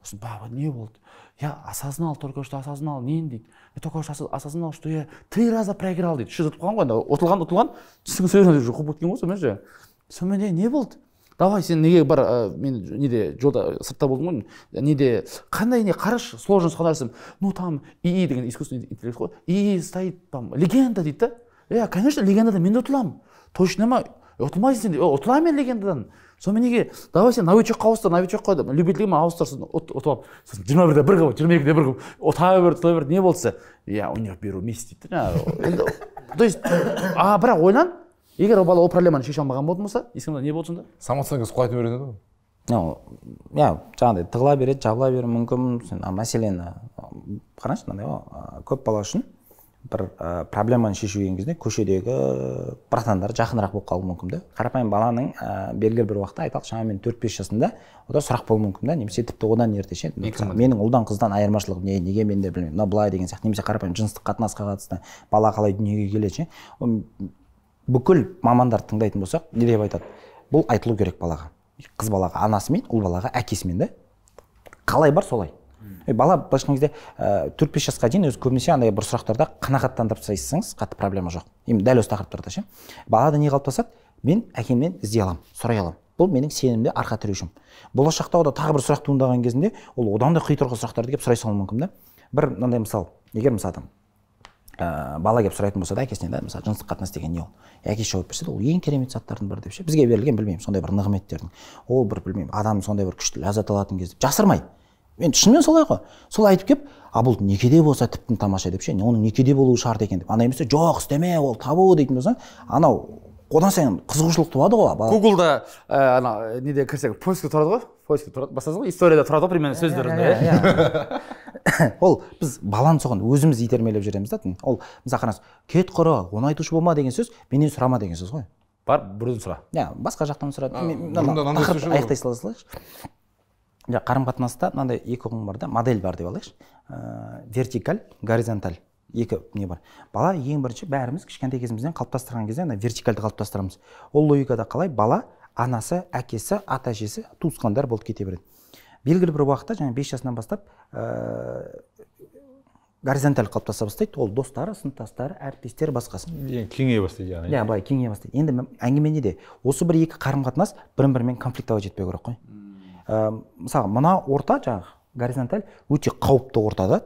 Сосын папа не болды? Я осознал, только что осознал, нен дейді. Я только что осознал, что я три раза проиграл дейді. Шыз ұтылған ғой, ұтылған, ұтылған, сіздің сөйлесін деп қуып өткен ғой сонымен ше. Сонымен не болды? Давай сен неге бар, мен неде жолда сыртта болдым ғой, неде қандай не қараш, сложность қарарсың. Ну там ИИ деген искусственный интеллект қой. ИИ стоит там легенда дейді. Я, конечно, легендадан мен ұтылам. Точно ма? Ұтылмайсың сен, ұтыламын легендадан. Сонымен неге, давай сен навичокқа ауыстыр, навичокқа ауыстыр, любительгімен ауыстырсын, ұтып алып, сосын жиырма бірде бір қылып, жиырма екіде бір қылып, ұтай бер, ұтай бер, не болса, я у них беру мес дейді. То есть, а бірақ ойлан, егер ол бала ол проблеманы шеше алмаған болатын болса, ескенде не болды сонда? Самооценкасы құлайтын береді ғой. Жаңағыдай тығыла береді, жабыла беру мүмкін. Мәселені қараңызшы, мынандай көп бала үшін бір проблеманы шешуген кезде көшедегі братандар жақынырақ болып қалуы мүмкін да. Қарапайым баланың белгілі бір уақытта айталық шамамен төрт-бес жасында ода сұрақ болуы мүмкін да, немесе тіпті одан ерте. Менің ұлдан қыздан айырмашылығым не, неге мен де білмеймін, мына былай деген сияқты, немесе қарапайым жыныстық қатынасқа қатысты бала қалай дүниеге келеді. Бүкіл мамандарды тыңдайтын болсақ деп айтады, бұл айтылу керек балаға, қыз балаға анасымен, ұл балаға әкесімен, қалай бар солай. Бала былайшқан кезде төрт-бес жасқа дейін өз көбінесе андай бір сұрақтарда қанағаттандырып тастайсаңыз, қатты проблема жоқ. Енді дәл осы тақырыптарда ше. Балада не қалыптасады? Мен әкемнен іздей аламын, сұрай аламын. Бұл менің сенімді арқа тіреушім. Болашақта ода тағы бір сұрақ туындаған кезінде ол одан да қитұрғы сұрақтарды келіп сұрай салуы мүмкін да. Бір мынандай мысал, егер мысалы бала келіп сұрайтын болса да әкесінен, мысалы жыныстық қатынас деген не ол? Әкесі жауап берсе, ол ең керемет заттардың бірі деп ше. Бізге берілген білмеймін, сондай бір нығметтердің. Ол бір білмеймін, адам сондай бір күшті ләззат алатын кезде жасырмай. Мен шынымен солай ғой, сол айтып кеп, а бұл некеде болса тіптің тамаша деп ше, оның некеде болуы шарт екен деп. Ана емесе, жоқ, істеме, ол табу дейтін болсаң, анау, одан сайын қызығушылық туады ғой. Гуглда, ана, неде кірсек, поиск тұрады ғой, поиск тұрады, басасың ғой, историяда тұрады ғой, примерно сөздерінде. Ол біз баланы соған өзіміз итермелеп жүреміз да, ол мысалы қараңыз, кет құры, оны айтушы болма деген сөз, менен сұрама деген сөз ғой. Бар, біреуден сұра. Иә, басқа жақтан сұрады. Қарым-қатынаста мынандай екі ұғым бар да, модель бар деп алайықшы. Вертикаль, горизонталь. Екі не бар. Бала ең бірінші бәріміз кішкентай кезімізден қалыптастырған кезде вертикальді қалыптастырамыз. Ол логикада қалай? Бала, анасы, әкесі, ата-әжесі, туысқандар болып кете береді. Белгілі бір уақытта, және бес жасынан бастап, горизонталь қалыптаса бастайды. Ол достары, сыныптастары, әріптестері басқасы. Кеңейе бастайды яғни. Иә, былай кеңейе бастайды. Енді әңгіменде де осы бір екі қарым-қатынас бірін-бірімен конфликтовать етпеу керек қой. Мысалға, мұна орта жағы, горизонталь, өте қауіпті ортада.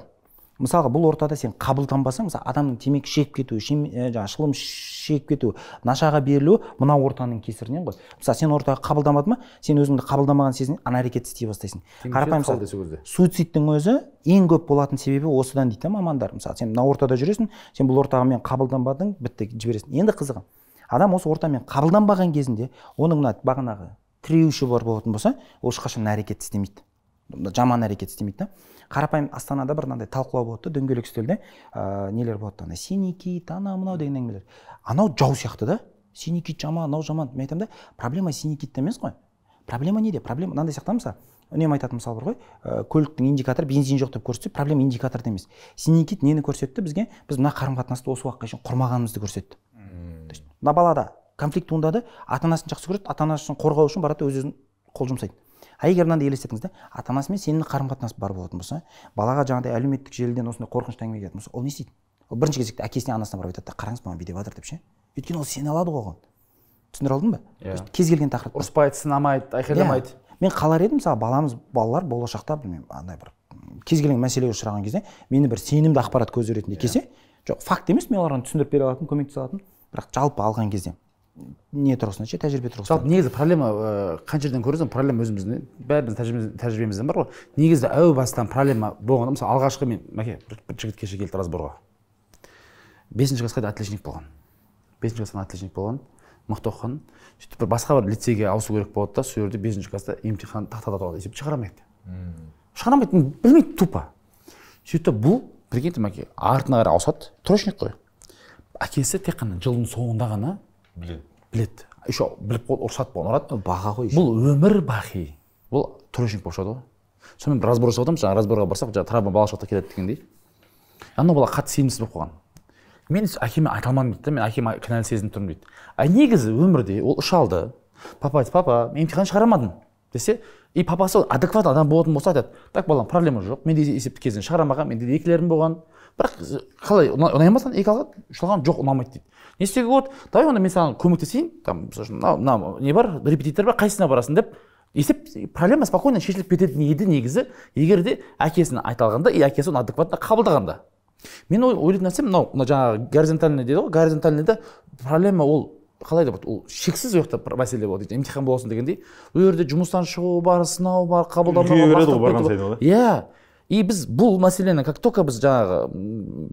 Мысалға, бұл ортада сен қабылданбасаң, адамның темек шегіп кетуі, шылым шегіп кетуі, нашаға берілуі мұна ортаның кесірінен ғой. Мысалы, сен ортаға қабылдамады ма, сен өзіңді қабылдамаған сезін, ана әрекет істей бастайсың. Қарапайым мысал, суицидтің өзі ең көп болатын себебі осыдан дейді мамандар. Мысалы, сен мына ортада жүресің, сен бұл ортамен қабылданбадың, бітті жібересің. Енді қызығы, адам осы ортамен қабылданбаған кезінде оның мына бағанағы тіреуші бар болатын болса, ол ешқашан әрекет істемейді. Жаман әрекет істемейді. Қарапайым Астанада бір мынандай талқылау болды, дөңгелек үстелде нелер болды, андай синекит, ана мынау деген әңгімелер. Анау жау сияқты да, синекит жаман, анау жаман. Мен айтамын да, проблема синекитте емес қой. Проблема неде? Проблема мынандай сияқтамыз. Үнемі айтатын мысал бар ғой, көліктің индикаторы бензин жоқ деп көрсетсе, проблема индикаторда емес. Синекит нені көрсетті бізге? Біз мына қарым-қатынасты осы уақытқа шейін құрмағанымызды көрсетті. Мына балада конфликт туындады, ата-анасын жақсы көреді, ата-анасын қорғау үшін барады өз-өзін қол жұмсайды. А егер мынандай елестетіңіз де, ата-анасымен сенің қарым-қатынасы бар болатын болса, балаға жаңағыдай әлеуметтік желіден осындай қорқынышты әңгіме келетін болса, ол не істейді? Ол бірінші кезекте әкесіне, анасына барып айтады да, қараңыз маған бүйдеп жатыр деп ше. Өйткені ол сені алады ғой. Түсіндіре алдым ба? Кез келген тақырып. Ұрыспайды, сынамайды, айқайламайды. Мен қалар едім, мысалы, баламыз, балалар болашақта білмеймін, андай бір кез келген мәселеге ұшыраған кезде мені бір сенімді ақпарат көзі ретінде келсе, жоқ, факт емес, мен оларға түсіндіріп бере алатын, көмектесе алатын, бірақ жалпы алған кезде не тұрғысынан ше, тәжірибе тұрғысынан. Жалпы негізі проблема қанша жерден көресің, проблема өзіміздің, бәріміздің тәжірибемізден бар ғой. Негізі әу бастан проблема болғанда, мысалы, алғашқы мен, мәке, бір жігіт кеше келді Таразборға. бесінші классқа отличник болған. бесінші классқа отличник болған. Мықты оқыған, сөйтіп бір басқа бір лицейге ауысу керек болады да, сол жерде бесінші класста емтихан тақтада тұрады, есеп шығарамайды. Шығарамайды, білмейді тупа. Сөйтіп бұл, прикиньте, мәке, артына қарай ауысады, трочник қой. Әкесі тек қана жылдың соңында ғана білет. Еще біліп ұрсат болған ұрады. Баға қой. Бұл өмір бақи. Бұл трочник болып шығады ғой. Сонымен разбор жасап отырмыз, жаңа разборға барсақ, жаңа травма балашақта келеді дегендей. Ана бала қатты сенімсіз болып қалған. Мен әкеме айта алмадым дейді, мен әкеме кінәлі сезініп тұрмын дейді. А негізі өмірде ол үш алды. Папа айтты, папа, мен емтихан шығарамадым десе, и папасы адекват адам болатын болса айтады, так балам, проблема жоқ, мен де есепті кезден шығарамаған, менде де екілерім болған. Бірақ қалай ұнаймастан екі алған, үш алған жоқ ұнамайды дейді. Не істеуге болады? Давай онда мен саған көмектесейін, там, не бар, репетитор бар, қайсысына барасың деп, есеп проблема спокойно шешіліп кететін еді негізі, егер де әкесіне айта алғанда, и әкесі оны адекватты қабылдағанда. Мен ойлайтын нәрсем, мынау жаңағы горизонтальный дейді ғой, горизонтальныйда проблема ол қалай деп ол шексіз уақытта мәселе болады дейді. Емтихан болсын дегендей, ол жерде жұмыстан шығу бар, сынау бар, қабылдануға. Иә. И біз бұл мәселені как только біз жаңағы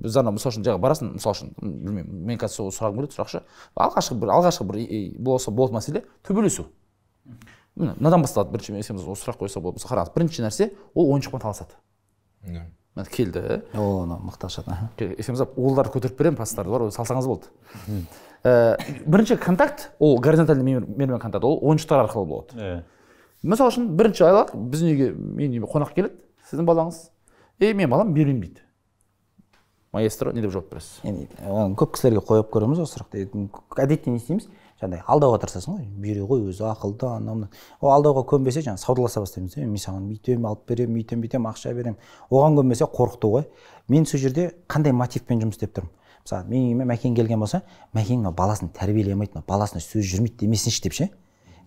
біздің мысалы үшін жаңағы барасың, мысалы үшін білмеймін, мен қазір сол сұрағым келеді, сұрақшы. Алғашқы бір алғашқы бір болса болды мәселе төбелесу. Мынадан басталады бірінші мәселе, осы сұрақ қойса болды. Қараңыз, бірінші нәрсе ол ойыншықпен таласады. Келді. Ол оны мықты ашады. Есеміз ап, оларды көтеріп берем, пастарды бар, салсаңыз болды. Бірінші контакт, ол горизонтальный мермен контакт, ол ойыншықтар арқылы болады. Мысал үшін, бірінші айлақ, біздің үйге мен қонақ келеді, сіздің балаңыз, е, мен балам бермеймін дейді. Маэстро, не деп жауап бересіз? Көп кісілерге қойып көреміз, осы сұрақты. Әдетте не істейміз? Жаңдай алдауға тырысасың ғой, бүйрегі ғой, өзі ақылды, анамды. Ол алдауға көнбесе, жаңа саудаласа бастаймыз. Мен саған бүйтем, алып берем, бүйтем, бүйтем, ақша берем. Оған көнбесе қорқыту ғой. Мен сол жерде қандай мотивпен жұмыс істеп тұрмын. Мысалы, мен үйіме Мәкен келген болса, Мәкен баласын тәрбиелемейді, баласына сөз жүрмейді демесінші деп ше.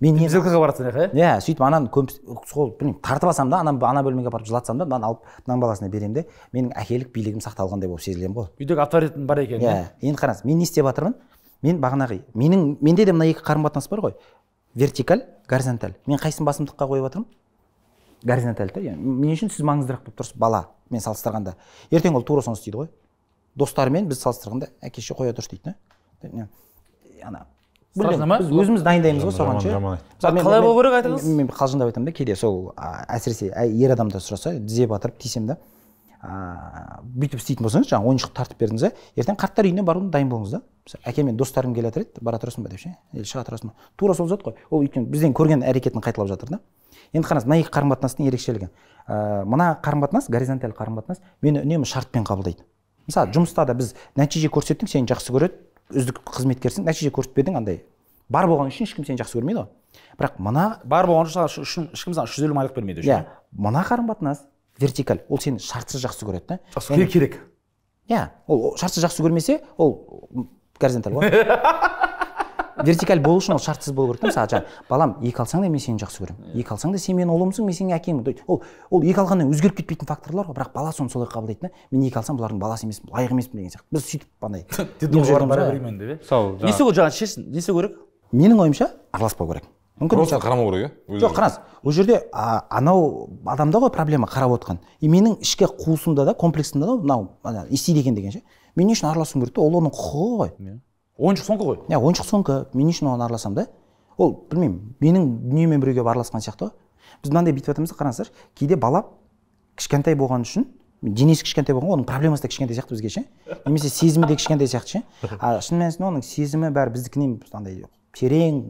Мен не зілкіге баратсың екен? Иә, сөйтіп ананы білмеймін, тартып алсам да, анам ана бөлмеге барып жылатсам да, мынаны алып, мынаның баласына берем де, менің әкелік билігім сақталғандай болып сезілем ғой. Үйдегі авторитетім бар екен. Иә, енді қараңыз, мен не істеп жатырмын? Мен бағанағы, менде де мына екі қарым қатынас бар ғой, вертикаль, горизонталь. Мен қайсын басымдыққа қойып атырмын? Горизонтальді. Мен үшін сіз маңыздырақ болып тұрсыз бала, мен салыстырғанда. Ертең ол тура сонысы дейді ғой. Достарымен біз салыстырғанда әкеше қоя тұршы дейді. Біз өзіміз дайындаймыз ғой соған. Қалай болу керек айтыңыз? Мен қалжыңдап айтамын да, кейде сол әсіресе ер адамда сұраса, тізе батырып тисем да, бүйтіп істейтін болсаңыз, жаңа ойыншық тартып бердіңіз, ертең қарттар үйіне баруына дайын болыңыз да. Әкемен достарым келе тұрады, бара тұрасың ба деп ше, ел шыға тұрасың ба. Тура сол зат қой. Ол өйткені бізден көрген әрекетін қайталап жатыр да. Енді қараңыз, мына екі қарым қатынастың ерекшелігі. Мына қарым қатынас, горизонталь қарым қатынас мені үнемі шартпен қабылдайды. Мысалы, жұмыста да біз нәтиже көрсеттік, сені жақсы көреді, үздік қызметкерсің, нәтиже көрсетіп бердің андай. Бар болған үшін ешкім сені жақсы көрмейді ғой. Бірақ мына бар болған үшін ешкім саған жүз елу айлық бермейді. Иә, мына қарым қатынас вертикаль, ол сені шартсыз жақсы көреді. Жақсы керек. Иә, ол шартсыз жақсы көрмесе, ол горизонталь ғой. Вертикаль болу үшін ол шартсыз болу керек. Мысалы, жаңа, балам, екі алсаң да мен сені жақсы көремін. Екі алсаң да сен менің ұлымсың, мен сенің әкеңмін. Ол ол екі алғаннан өзгеріп кетпейтін факторлар ғой, бірақ бала соны солай қабылдайтын. Мен екі алсам, бұлардың баласы емеспін, лайық емеспін деген сияқты. Біз сөйтіп андай. Несі ол жаңа шешсін, несі керек? Менің ойымша араласпау керек. Просто қарамау керек, иә? Жоқ, қараңыз, ол жерде анау адамда ғой проблема қарап отқан. И менің ішкі қуысымда да, комплексімда да, мынау істейді екен деген ше. Мен не үшін араласуым керек? Ол оның құқығы ғой. Ойыншық соңғы ғой? Иә, ойыншық соңғы. Мен үшін оны араласам да, ол, білмеймін, менің дүниемен біреуге араласқан сияқты. Біз мынандай бүйтіп жатамыз, қараңыздар, кейде бала кішкентай болған үшін, денесі кішкентай болған, оның проблемасы да кішкентай сияқты бізге ше. Немесе сезімі де кішкентай сияқты ше. Шын мәнісінде оның сезімі бәрі біздікінен андай терең,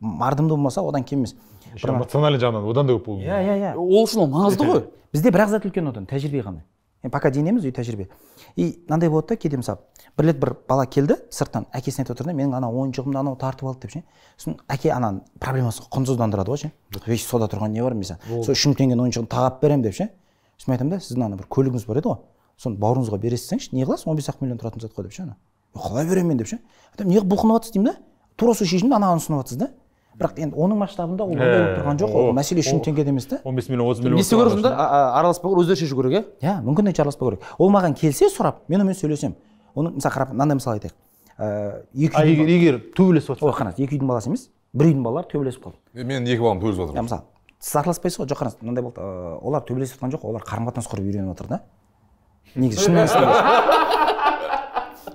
мардымды болмаса, одан кем емес. Эмоциональный жағынан одан да көп болды. Иә, иә, иә. Ол үшін ол маңызды ғой. Бізде бірақ зат үлкен одан тәжірибе ғана. Пока денеміз үй тәжірибе. И мынандай болды да, кейде мысалы, бір рет бір бала келді сырттан, әкесіне айтып отырды, менің ана ойыншығымды анау тартып алды деп ше. Сосын әке ананың проблемасын құнсыздандырады ғой ше. Еш сода тұрған не бар мен саған? Сол үш мың теңгенің ойыншығын тағап беремін деп ше. Сосын айтамын да, сіздің ана бір көлігіңіз бар еді ғой. Соны бауырыңызға бересіз, не қыласыз? он бес миллион тұратын зат қой деп ше ана. Қалай беремін мен деп ше. Айтамын, неғып бұлқынып отырсыз деймін да? Тура сол шешімді анаған ұсынып отырсыз да. бірақ енді оның масштабында ол ондай тұрған жоқ, ол мәселе үш мың теңгеде емес та. он бес миллион, отыз миллион. Несі көріп жүрсіңдер, араласпау керек, өздері шешу керек, иә? Иә, мүмкін де араласпау керек. Ол маған келсе сұрап, мен онымен сөйлесем. Оның мысалы қарап, мынандай мысал айтайық. Егер төбелесіп отыр. О, қанат, екі үйдің баласы емес, бір үйдің балалары төбелесіп қалды. Мен екі балам төбелесіп отыр. Иә, мысалы, сіз араласпайсыз ғой, жоқ қанат, мынандай болды. Олар төбелесіп отқан жоқ, олар қарым-қатынас құрып үйреніп отыр да. Негізі шынымен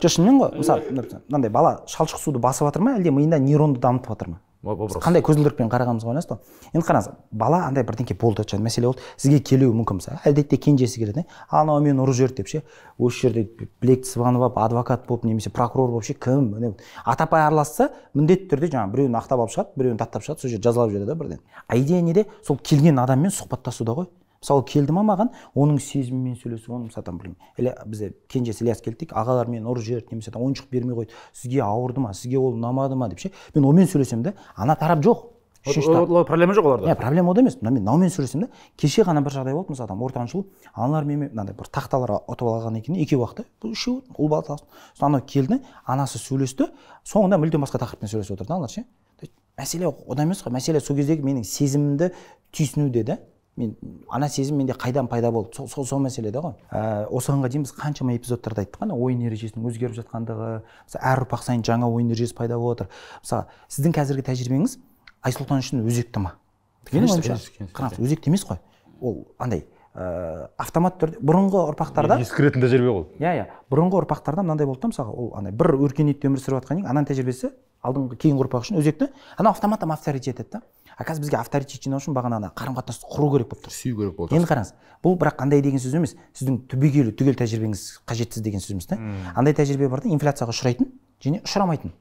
шынымен ғой, мысалы, мынандай бала шалшық суды басып жатыр ма әлде миында нейронды дамытып жатыр ма? Қандай көзілдірікпен қарағанымызға байланысты ғой. Енді қараңыз, бала андай бірдеңке болды, мәселе болды, сізге келуі мүмкін. Әлдетте кенжесі келеді, анау мені ұрып жіберді деп ше, осы жерде білекті сыбанып алып, адвокат болып немесе прокурор болып ше, кім атапай араласса, міндетті түрде жаңағы біреуін ақтап алып шығады, біреуін таттап шығады, сол жерде жазалап жібереді бірден. Идея неде? Сол келген адаммен сұхбаттасуда ғой. Мысалы, келді ма маған, оның сезімімен сөйлесіп, оны сатам білмеймін. Әлі бізде кенжесі Ілияс келдік, ағалармен ұрып жіберді, немесе ойыншық бермей қойды, сізге ауырды ма, сізге ол ұнамады ма деп ше. Мен онымен сөйлесем де, ана тарап жоқ. Проблема жоқ оларда. Иә, проблема ода емес. Мен наумен сөйлесем де, кеше ғана бір жағдай болды, мысалы, ортаншылып, аналар мені мынандай бір тақталарға ұтып алған екен, екі уақытта, бұл үшеуі, ұл бала таласын. Соны келді, анасы сөйлесті, соңында мүлдем басқа тақырыппен сөйлесіп отырды аналар ше. Мәселе одан емес қой, мәселе сол кездегі менің сезімімді түйсінуде де. Мен ана сезім менде қайдан пайда болды, сол мәселеде ғой. Осығанға дейін біз қаншама эпизодтарда айттық, ана ойын ережесінің өзгеріп жатқандығы, әр ұрпақ сайын жаңа ойын ережесі пайда болып отыр. Мысалы, сіздің қазіргі тәжірибеңіз Айсұлтан үшін өзекті ма? Өзекті емес қой. Ол андай автомат түрде бұрынғы ұрпақтарда ескіретін тәжірибе болды. Иә, иә. Бұрынғы ұрпақтарда мынандай болды, мысалы, ол андай бір өркениетте өмір сүріп жатқаннан кейін ананың тәжірибесі алдыңғы кейінгі ұрпақ үшін өзекті, ана автоматом авторитет етті. Ақаз бізге авторитет жинау үшін бағана қарым-қатынас құру керек болып тұр. Сүю керек болды. Енді қараңыз, бұл бірақ қандай деген сөз емес, сіздің түбегейлі түгел тәжірибеңіз қажетсіз деген сөз емес та. Андай тәжірибе бар да, инфляцияға ұшырайтын және ұшырамайтын.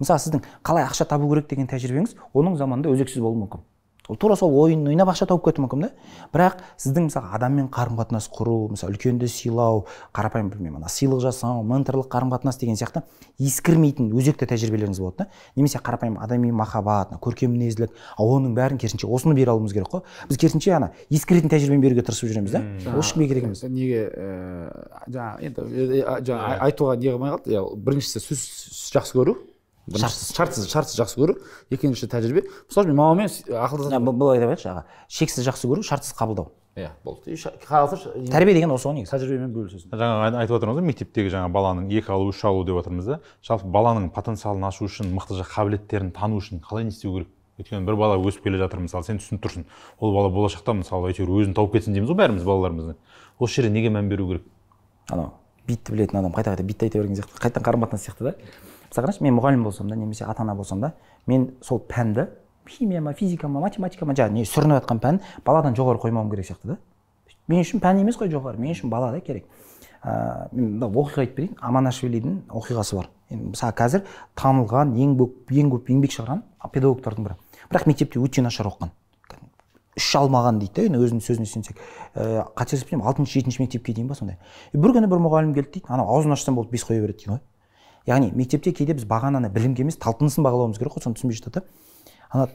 Мысалы, сіздің қалай ақша табу керек деген тәжірибеңіз оның заманында өзексіз болуы мүмкін. Ол тура сол ойын ойнап ақша тауып кетуі мүмкін да. Бірақ сіздің мысалы адаммен қарым-қатынас құру, мысалы үлкенді сыйлау, қарапайым білмеймін, ана сыйлық жасау, менторлық қарым-қатынас деген сияқты ескірмейтін өзекті тәжірибелеріңіз болады да. Немесе қарапайым адами махаббат, көркем мінезділік, оның бәрін керісінше осыны бере алуымыз керек қой. Біз керісінше ана ескіретін тәжірибені беруге тырысып жүреміз да. Ол шықпай керек емес. Неге жаңа енді жаңа айтуға не қылмай қалды? Біріншісі сөз жақсы көру. Шартсыз жақсы көру, екінші тәжірибе. Мысалы, мен мамамен ақылдасамын. Бұл айтып айтшы, аға. Шексіз жақсы көру, шартсыз қабылдау. Иә, болды. Тәрбие деген осы ғой негізі. Тәжірибемен бөлісесің. Жаңа айтып отырмыз ғой, мектептегі жаңа баланың екі алу, үш алу деп отырмыз да. Жалпы баланың потенциалын ашу үшін, мықты жақ қабілеттерін тану үшін қалай не істеу керек? Өйткені бір бала өсіп келе жатыр, мысалы, сен түсініп тұрсың. Ол бала болашақта, мысалы, әйтеуір өзін тауып кетсін дейміз ғой бәріміз балаларымызды. Осы жерде неге мән беру керек? Анау битті білетін адам қайта-қайта битті айта берген сияқты, қайтадан қарым-қатынас сияқты да. Сағыныш, мен мұғалім болсам да, немесе ата-ана болсам да, мен сол пәнді, химия ма, физика ма, математика ма, жаңа сүрініп жатқан пән баладан жоғары қоймауым керек сияқты да. Мен үшін пән емес қой жоғары, мен үшін бала да керек. Мен оқиға айтып берейін, Аманашвилидің оқиғасы бар. Мысалы қазір танылған, ең көп еңбек шығарған педагогтардың бірі. Бірақ мектепте өте нашар оқыған. Үш алмаған дейді, өзінің сөзіне сенсек. Қателеспесем, алтыншы жетінші мектепке дейін ба сондай. Бір күні бір мұғалім келді дейді, анау аузын ашсам болды бес қоя береді дейді ғой. Яғни мектепте кейде біз бағананы білімге емес талпынысын бағалауымыз керек қой, соны түсінбей жатады. Ана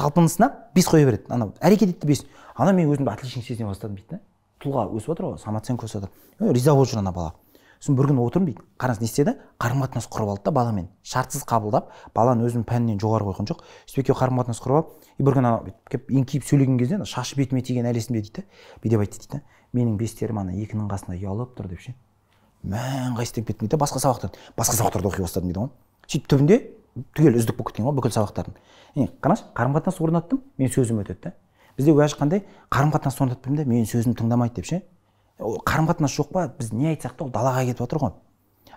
талпынысына бес қоя береді, ана әрекет етті бес. Ана мен өзімді отличник сезіне бастадым дейді. Тұлға өсіп отыр ғой, самооценка өсіп отыр. Риза болып жүр ана бала. Сосын бір күні отырмын дейді. Қараңыз не істеді? Қарым-қатынас құрып алды да баламен. Шартсыз қабылдап, баланы өзінің пәнінен жоғары қойған жоқ. Сөйтіп қарым-қатынас құрып алып, бір күні ана кеп еңкейіп сөйлеген кезде шашы бетіме тиген әлесімде дейді. Бедеп айтты дейді. Менің бестерім ана екінің қасында ұялып тұр деп ше. Мән қайсы деп кеттім дейді, басқа сабақтарды, басқа сабақтарды оқи бастадым дейді ғой. Сөйтіп түбінде түгел үздік болып кеткен ғой бүкіл сабақтардың. Енді қараңыз, қарым-қатынас орнаттым, мен сөзім өтеді. Бізде уәж қандай, қарым-қатынас орнатпаймын да, мен сөзім тыңдамайды деп ше. Қарым-қатынас жоқ па, біз не айтсақ та ол далаға кетіп отыр ғой.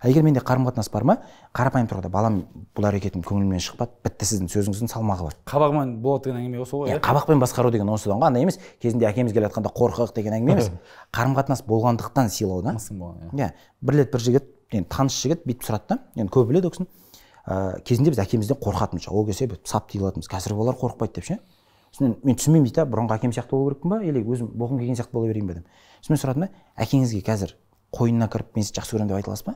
Егер менде қарым-қатынас бар ма, қарапайым тұрғыда балам бұл әрекетім көңілімнен шықпады, бітті, сіздің сөзіңіздің салмағы бар. Қабақпен болады деген әңгіме осы ғой. Иә, қабақпен басқару деген осыдан ғой, андай емес. Кезінде әкеміз келе жатқанда қорқақ деген әңгіме емес. Қарым-қатынас болғандықтан сыйлау да. Иә, бір рет бір жігіт, енді таныс жігіт бүйтіп сұрады да. Енді көп біледі өксін. Кезінде біз әкемізден қорқатынбыз. Ол кезде біз сап тиылатынбыз. Қазір олар қорқпайды деп ше. Сосын мен түсінбеймін дейді, бұрынғы әкем сияқты болу керекпін ба, или өзім боқым келген сияқты бола берейін бе дедім. Сосын сұрадым да, әкеңізге қазір қойнына кіріп мен сізді жақсы көремін деп айта аласыз ба?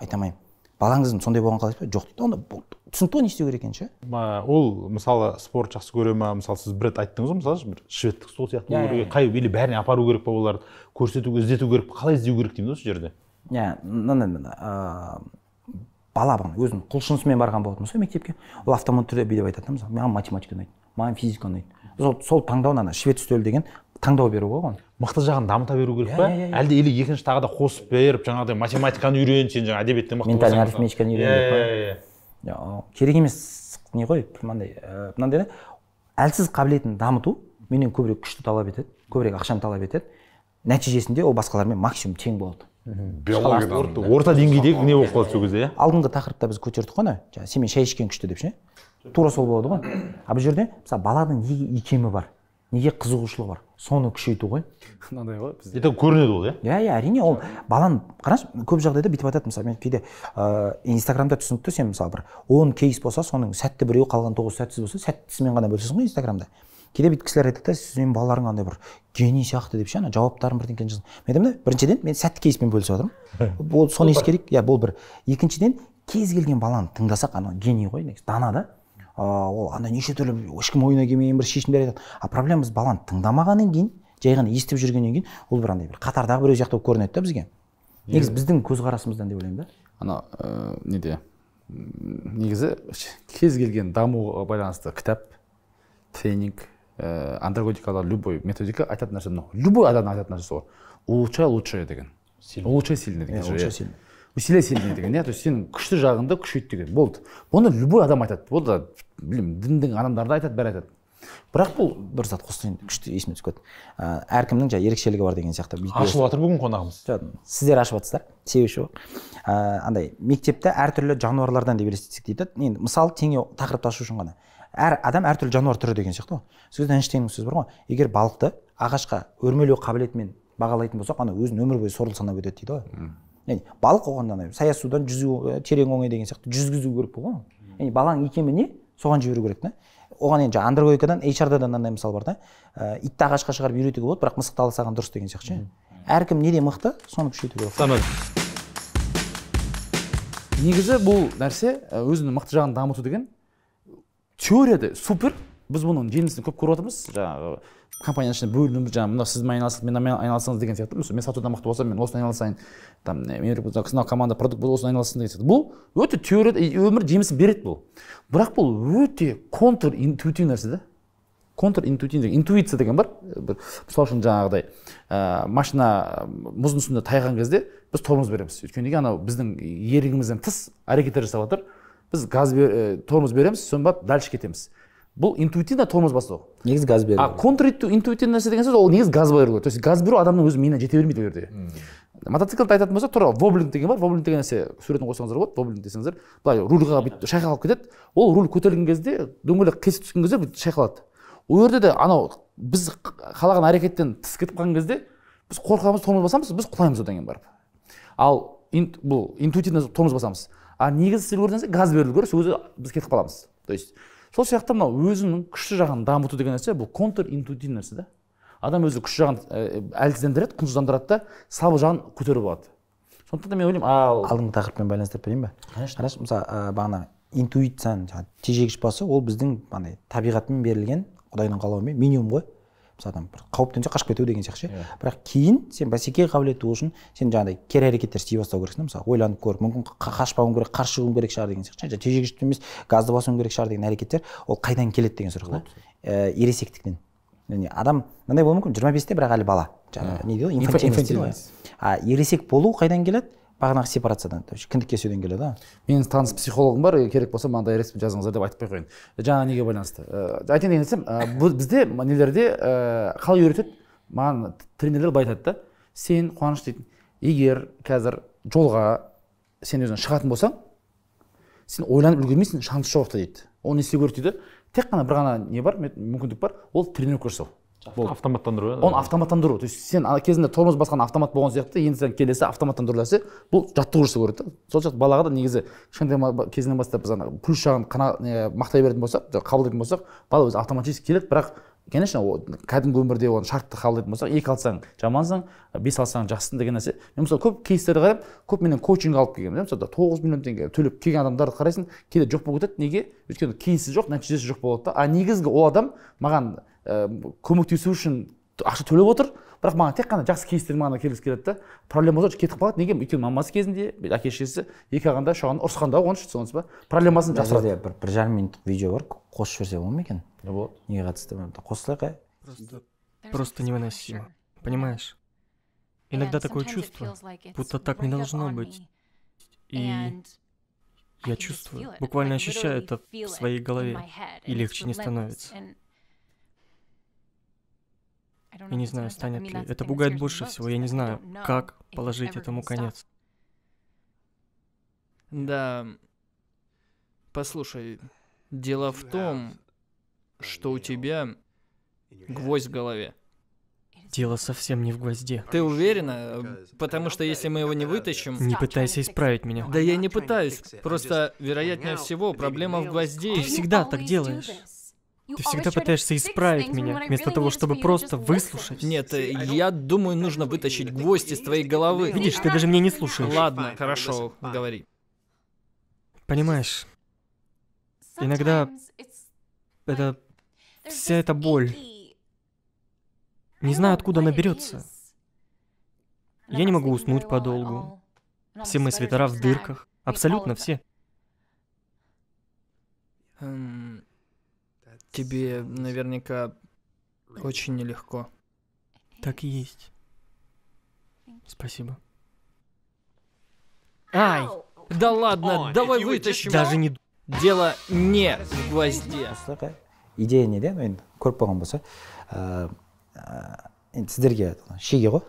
Айтамаймын. Балаңыздың сондай болған қалайсыз ба? Жоқ дейді. Онда түсінікті не істеу керек екен ше? Ол мысалы спорт жақсы көре ма, мысалы сіз бір рет айттыңыз ғой, мысалы бір шведтік стол сияқты болу керек, қай елі бәріне апару керек па, оларды көрсету, іздету керек, қалай іздеу керек деймін осы жерде. Иә, балабын өзім құлшынысымен барған болатын болса мектепке, ол автомат түрде билеп айтады, мысалы, маған математика ұнайды, маған физика ұнайды. Сол сол таңдауын ана швед үстелі деген таңдау беру ғой ғой. Мықты жағын дамыта беру керек пе? Әлде елі екінші тағы да қосып беріп, жаңағыдай математиканы үйрен, сен жаңа әдебиетті мықты болсаң. Ментальный арифметиканы үйрен деп па? Керек емес не ғой, мынандай әлсіз қабілетін дамыту менен көбірек күшті талап етеді, көбірек ақшаны талап етеді. Нәтижесінде ол басқалармен максимум тең болады. Орта деңгейдегі не болып қалды сол кезде, иә? Алдыңғы тақырыпта біз көтердік қой, жаңа сенімен шай ішкен күшті деп ше. Тура сол болады ғой. А бұл жерде, мысалы, баланың неге икемі бар, неге қызығушылығы бар, соны күшейту ғой. Мынандай ғой, бізде. Ертең көрінеді ол, иә? Иә, иә, әрине, ол баланың, қарашы, көп жағдайда бүйтіп айтады, мысалы, мен кейде Инстаграмда түсінікті, сен мысалы бір он кейс болса, соның сәтті біреуі қалған тоғыз сәтсіз болса, сәттісімен ғана бөлісесің ғой Инстаграмда. Кейде бүйтіп кісілер айтады, сіздің балаларың андай бір гений сияқты деп ше, ана жауаптарын бірдеңкен жазсын. Мен айтамын да, біріншіден мен сәтті кейспен бөлісіп отырмын. Ол соны ес керек, иә, бұл бір. Екіншіден, кез келген баланы тыңдасақ, ана гений ғой, дана да. Ол андай неше түрлі ешкім ойына келмеген бір шешімдер айтады. А проблема біз баланы тыңдамағаннан кейін, жай ғана естіп жүргеннен кейін, ол бір андай бір қатардағы біреу сияқты көрінеді да бізге. Негізі біздің көзқарасымыздан деп ойлаймын да. Ана не де? Негізі кез келген дамуға байланысты кітап, тренинг, андрагогикада любой методика айтатын нәрсе мынау. Любой адам айтатын нәрсе сол. Улучшай лучшее деген. Улучшай сильный деген. Улучшай сильный. Усиляй сильный деген, не? То есть сенің күшті жағыңды күшейт деген. Болды. Бұны любой адам айтады. Бұл да, білмеймін, діндің адамдары да айтады, бәрі айтады. Бірақ бұл бір зат қосылайын, күшті есіме түсіп кетті. Әркімнің жаңа ерекшелігі бар деген сияқты. Ашылып жатыр бүгін қонағымыз. Сіздер ашып жатсыздар, себебі андай мектепте әртүрлі жануарлардан деп елестетсек дейді. Енді мысал тең тақырыпты ашу үшін ғана. Әр адам әртүрлі жануар түрі деген сияқты ғой. Сіз Эйнштейннің сөзі бар ғой. Егер балықты ағашқа өрмелеу қабілетімен бағалайтын болсақ, ана өзін өмір бойы сорлы санап өтеді дейді ғой. Яғни балық оғандан саяз судан жүзу терең оңай деген сияқты жүзгізу керек болған. Яғни баланың икемі не, соған жіберу керек. Оған енді андрогогикадан эйч ардан мынандай мысал бар да. Итті ағашқа шығарып үйретуге болады, бірақ мысықты алсаған дұрыс деген сияқты. Әркім неде мықты, соны күшейту керек. Негізі бұл нәрсе өзінің мықты жағын дамыту деген теорияда супер, біз бұның жемісін көп көріп отырмыз, жаңағы компанияның ішінде бөлініп, жаңағы мына сіз мен айналысып, мен айналысыңыз деген сияқты. Мен сатудан мықты болсам, мен осыны айналысайын, там мына команда продукт болса осыны айналыссын деген сияқты. Бұл өте теорияда өмір жемісін береді бұл. Бірақ бұл өте контринтуитивті нәрсе де. Контринтуитивті деген интуиция деген бар. Мысалы үшін жаңағыдай машина мұздың үстінде тайған кезде біз тормоз береміз. Өйткені неге? Анау біздің ерігімізден тыс әрекеттер жасап жатыр. Біз газ тормоз береміз, соны бап дальше кетеміз. Бұл интуитивті тормоз бастау. Негізі газ беру. А контринтуитивті нәрсе деген сөз, ол негізі газ беру. То есть газ беру адамның өзі миына жете бермейді жерде. Мотоциклді айтатын болса, тура воблинг деген бар. Воблинг деген нәрсе, суретін қойсаңыздар болады, воблинг десеңіздер, былай рульға бүйтіп шайқалып кетеді. Ол руль көтерілген кезде, дөңгелек кесіп түскен кезде шайқалады. Ол жерде де анау біз қалаған әрекеттен тыс кетіп қалған кезде, біз қорқамыз, тормоз басамыз, біз құлаймыз одан кейін барып. Ал бұл интуитивті тормоз басамыз. А негізі сіз көрдіңіз, газ берілу керек, өзі біз кетіп қаламыз. То есть сол сияқты мынау өзінің күшті жағын дамыту деген нәрсе, бұл контринтуитивті нәрсе де. Адам өзі күшті жағын әлсіздендіреді, құнсыздандырады да, сабы жағын көтеріп алады. Сондықтан да мен ойлаймын, ал алдыңғы тақырыппен байланыстырып берейін бе? Қарашы, мысалы бағана интуицияның тежегіш басы, ол біздің андай табиғатпен берілген, құдайдың қалауымен минимум ғой. Мысалы, бір қауіптен қашып кету деген сияқты. Бірақ кейін сен бәсекеге қабілетті болу үшін сен жаңағыдай кері-әрекеттер істей бастау керексің. Мысалы, ойланып көр, мүмкін қашпауың керек, қарсы шығуың керек шығар деген сияқты. Жаңа тежегішті емес, газды басуың керек шығар деген әрекеттер, ол қайдан келеді деген сұрақ. Ересектіктен. Яғни адам мындай болуы мүмкін, жиырма бесте бірақ әлі бала. Жаңағы не дейді, инфантильность. А ересек болу қайдан келеді? Бағанағы сепарациядан, кіндік кесуден келеді. Менің таныс психологым бар, керек болса маған дайректпен жазыңыздар деп айтып қойын. Жаңа неге байланысты? Айтайын деген нәрсем, бізде нелерде қалай үйретеді, маған тренерлер айтады да, сен қуаныш дейтін, егер қазір жолға сен өзің шығатын болсаң, сен ойланып үлгермейсің, шансы жоқ дейді. Ол не істеу керек дейді? Тек қана бір ғана не бар, мүмкіндік бар, ол тренировка жасау. Автоматтандыру. Оны автоматтандыру. То есть сен кезінде тормоз басқан автомат болған сияқты, енді сен келесі автоматтандыру нәрсе, бұл жаттығу жүрсе көреді. Сол сияқты балаға да негізі кішкентай кезінен бастап біз ана плюс жағын мақтай беретін болсақ, қабылдайтын болсақ, бала өзі автоматически келеді, бірақ конечно кәдімгі өмірде оны шартты қабылдайтын болсақ, екі алсаң жамансың, бес алсаң жақсысың деген нәрсе. Мен мысалы көп кейстерді қарап, көп менен коучинг алып келгенмін. Мысалы тоғыз миллион теңге төлеп келген адамдарды қарайсың, кейде жоқ болып кетеді. Неге? Өйткені кейсі жоқ, нәтижесі жоқ болады да. А негізгі ол адам маған көмектесу үшін ақша төлеп отыр, бірақ маған тек қана жақсы кейстердің маңына келгісі келеді да, проблема болса кетіп қалады. Неге? Өйткені мамасы кезінде әке шешесі екі ағанда шоғаны ұрысқанда ғой, онсыз онсыз ба проблемасын жасырады. Бір жарым минуттық видео бар, қосып жіберсе болмай екен? Болады. Неге қатысты? Қосылайық. Просто невыносимо. Понимаешь? Иногда такое чувство, будто так не должно быть. И я чувствую, буквально ощущаю это в своей голове, и легче не становится. Я не знаю, станет ли. Это пугает больше всего. Я не знаю, как положить этому конец. Да. Послушай, дело в том, что у тебя гвоздь в голове. Дело совсем не в гвозде. Ты уверена? Потому что если мы его не вытащим... Не пытайся исправить меня. Да я не пытаюсь. Просто, вероятнее всего, проблема в гвозде. Ты всегда так делаешь. Ты всегда пытаешься исправить меня, вместо того, чтобы просто выслушать. Нет, я думаю, нужно вытащить гвоздь из твоей головы. Видишь, ты даже меня не слушаешь. Ладно, хорошо, говори. Понимаешь, иногда это... Вся эта боль... Не знаю, откуда она берется. Я не могу уснуть подолгу. Все мои свитера в дырках. Абсолютно все. Тебе наверняка очень нелегко. Так и есть. Спасибо. Ай! Да ладно, давай вытащим. Даже не... Дело не в гвозде. Идея не ден, корпором болса. Сіздерге шеге ғой.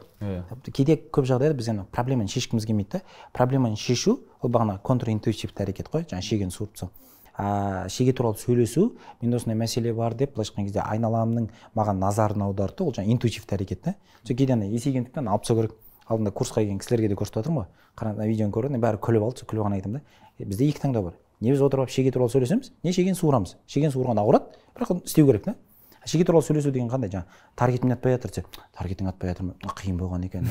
Кейде көп жағдайда біз енді проблеманы шешкіміз келмейді. Проблеманы шешу ол бағана контринтуитивті әрекет қой, жаңа шегені суырып тастау. Шеге туралы сөйлесу, менде осындай мәселе бар деп былайша айтқан кезде айналамның маған назарын аударды, ол жаңа интуитивті әрекет та. Сол кейде есейгендіктен алып тастау керек. Алдында курсқа келген кісілерге де көрсетіп жатырмын ғой. Қараңыз, видеоны көрген бәрі күліп алды, күліп ғана айтамын да. Бізде екі таңдау бар. Не біз отырып шеге туралы сөйлесеміз, не шегені суырамыз. Шегені суырған ауырады, бірақ оны істеу керек та. Шеге туралы сөйлесу деген қандай жаңа таргетімді атпай жатыр деп таргетің атпай жатыр ма қиын болған екен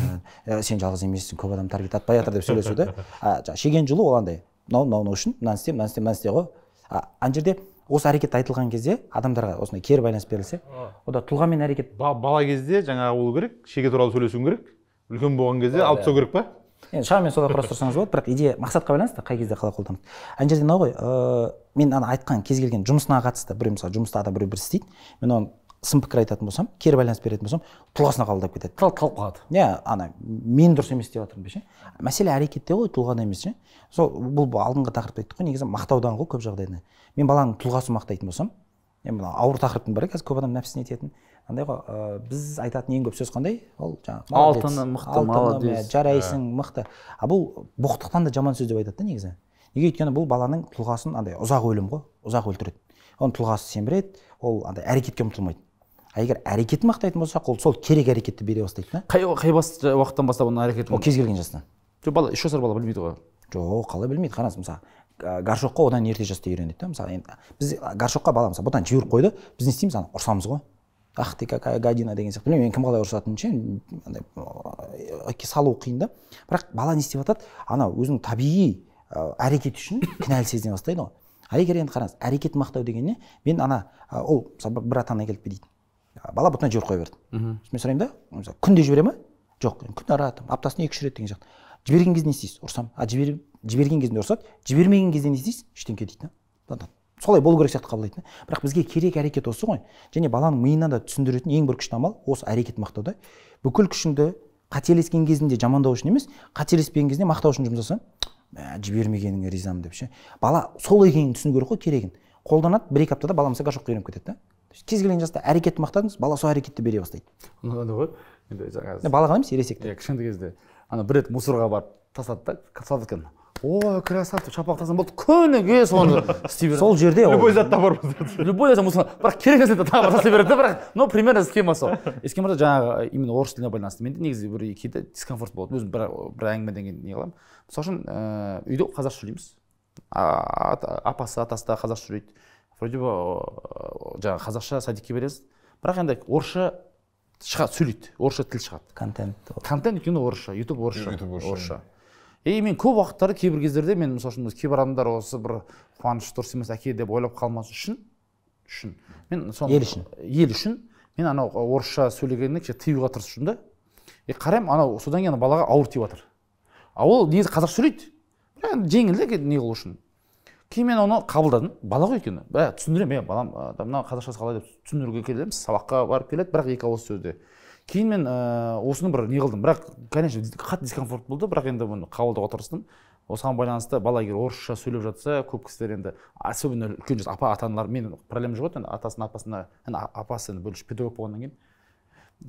сен жалғыз емессің көп адам таргет атпай жатыр деп сөйлесу да жаңа шеген жылу ол андай мынау мынау үшін мынаны істе мынаны істе мынаны істе ғой ана жерде осы әрекет айтылған кезде адамдарға осындай кері байланыс берілсе ода тұлға мен әрекет бала кезде жаңағы болу керек шеге туралы сөйлесуің керек үлкен болған кезде алып тастау керек па енді шамамен солай құрастырсаңыз болады бірақ идея мақсатқа байланысты қай кезде қалай қолданамыз ана жерде мынау ғой мен ана айтқан кез келген жұмысына қатысты біреу мысалы жұмыста адам біреу бір істейді мен оны сын пікір айтатын болсам кері байланыс беретін болсам тұлғасына қабылдап кетеді талып қалады иә ана мен дұрыс емес деп жатырмын ба ше мәселе әрекетте ғой тұлғада емес ше сол бұл алдыңғы тақырыпта айттық қой негізі мақтаудан ғой көп жағдайда мен баланың тұлғасын мақтайтын болсам енді мына ауыр тақырыптың бірі қазір көп адам нәпсіне тиетін андай ғой біз айтатын ең көп сөз қандай ол жаңағы алтыны мықты молодец жарайсың мықты а бұл боқтықтан да жаман сөз деп айтады да негізі неге өйткені бұл баланың тұлғасын андай ұзақ өлім ғой ұзақ өлтіреді оның тұлғасы семіреді ол андай әрекетке ұмтылмайды а егер әрекетін мақтайтын болсақ ол сол керек әрекетті бере бастайды да қай қай уақыттан бастап оның әрекетін ол кез келген жастан жоқ бала үш жасар бала білмейді ғой жоқ қалай білмейді қараңыз мысалы горшокқа одан ерте жаста үйренеді да мысалы енді біз горшокқа бала мысалы бұдан жіберіп қойды біз не істейміз ана ұрсамыз ғой ах ты какая гадина деген сияқты білмеймін мен кім қалай ұрсатынын ше андай салу қиын да бірақ бала не істеп жатады анау өзінің табиғи әрекет үшін кінәлі сезіне бастайды ғой а егер енді қараңыз әрекет мақтау деген не мен ана ол мысалы бір ата ана келіп пе дейді бала бұтынан жіберіп қоя берді мен сұраймын да мысалы күнде жібере ма жоқ күн ара аптасына екі үш рет деген сияқты жіберген кезде не істейсіз ұрсам а жіберген кезінде ұрсады жібермеген кезде не істейсіз ештеңке дейді да солай болу керек сияқты қабылдайтын бірақ бізге керек әрекет осы ғой және баланың миына да түсіндіретін ең бір күшті амал осы әрекет мақтауда бүкіл күшіңді қателескен кезінде жамандау үшін емес қателеспеген кезде мақтау үшін жұмсасаң жібермегеніңе ризамын деп ше бала сол екенін түсіну керек қой керегін қолданады бір екі аптада бала мысалы горшокқа үйреніп кетеді да кез келген жаста әрекетті мақтадыңыз бала сол әрекетті бере бастайды ұнады ғой енді жаңағы бала ғана емес ересек те кішкентай кезде ана бір рет мусорға барып тастады да салып кеткен ой красавчик шапақтасам болды күніге соны істей береді сол жерде любой зат табар любой зат мусор бірақ керек нәрсені табар тастай береді да бірақ но примерно схема сол схемада жаңағы именно орыс тіліне байланысты менде негізі бір кейде дискомфорт болады өзім бір бір әңгімеден кейін не қыламын мысалы үшін үйде қазақша сөйлейміз апасы атасы да қазақша сөйлейді вроде бы жаңағы қазақша садикке бересіз бірақ енді орысша шығады сөйлейді орысша тіл шығады контент контент өйткені орысша ютуб орысша орысша и мен көп уақыттары кейбір кездерде мен мысалы үшін кейбір адамдар осы бір қуаныш дұрыс емес әке деп ойлап қалмас үшін үшін мен ел үшін ел үшін мен анау орысша сөйлегеннен кішкене тыюға тырысып жүрмін да қарайым анау содан кейін балаға ауыр тиіп жатыр. А ол негізі қазақ сөйлейді. Жеңілдік не қылу үшін. Кейін мен оны қабылдадым. Бала ғой екен. Түсіндіремін, балам, мына қазақшасы қалай деп түсіндіруге келдім. Сабаққа барып келеді, бірақ екі ауыз сөзде. Кейін мен осыны бір не қылдым, бірақ конечно қатты дискомфорт болды, бірақ енді оны қабылдауға тырыстым. Осыған байланысты бала егер орысша сөйлеп жатса, көп кісілер енді особенно үлкен жас апа аталар мен проблема жоқ еді, атасына апасына, апасын бөліп педагог болғаннан кейін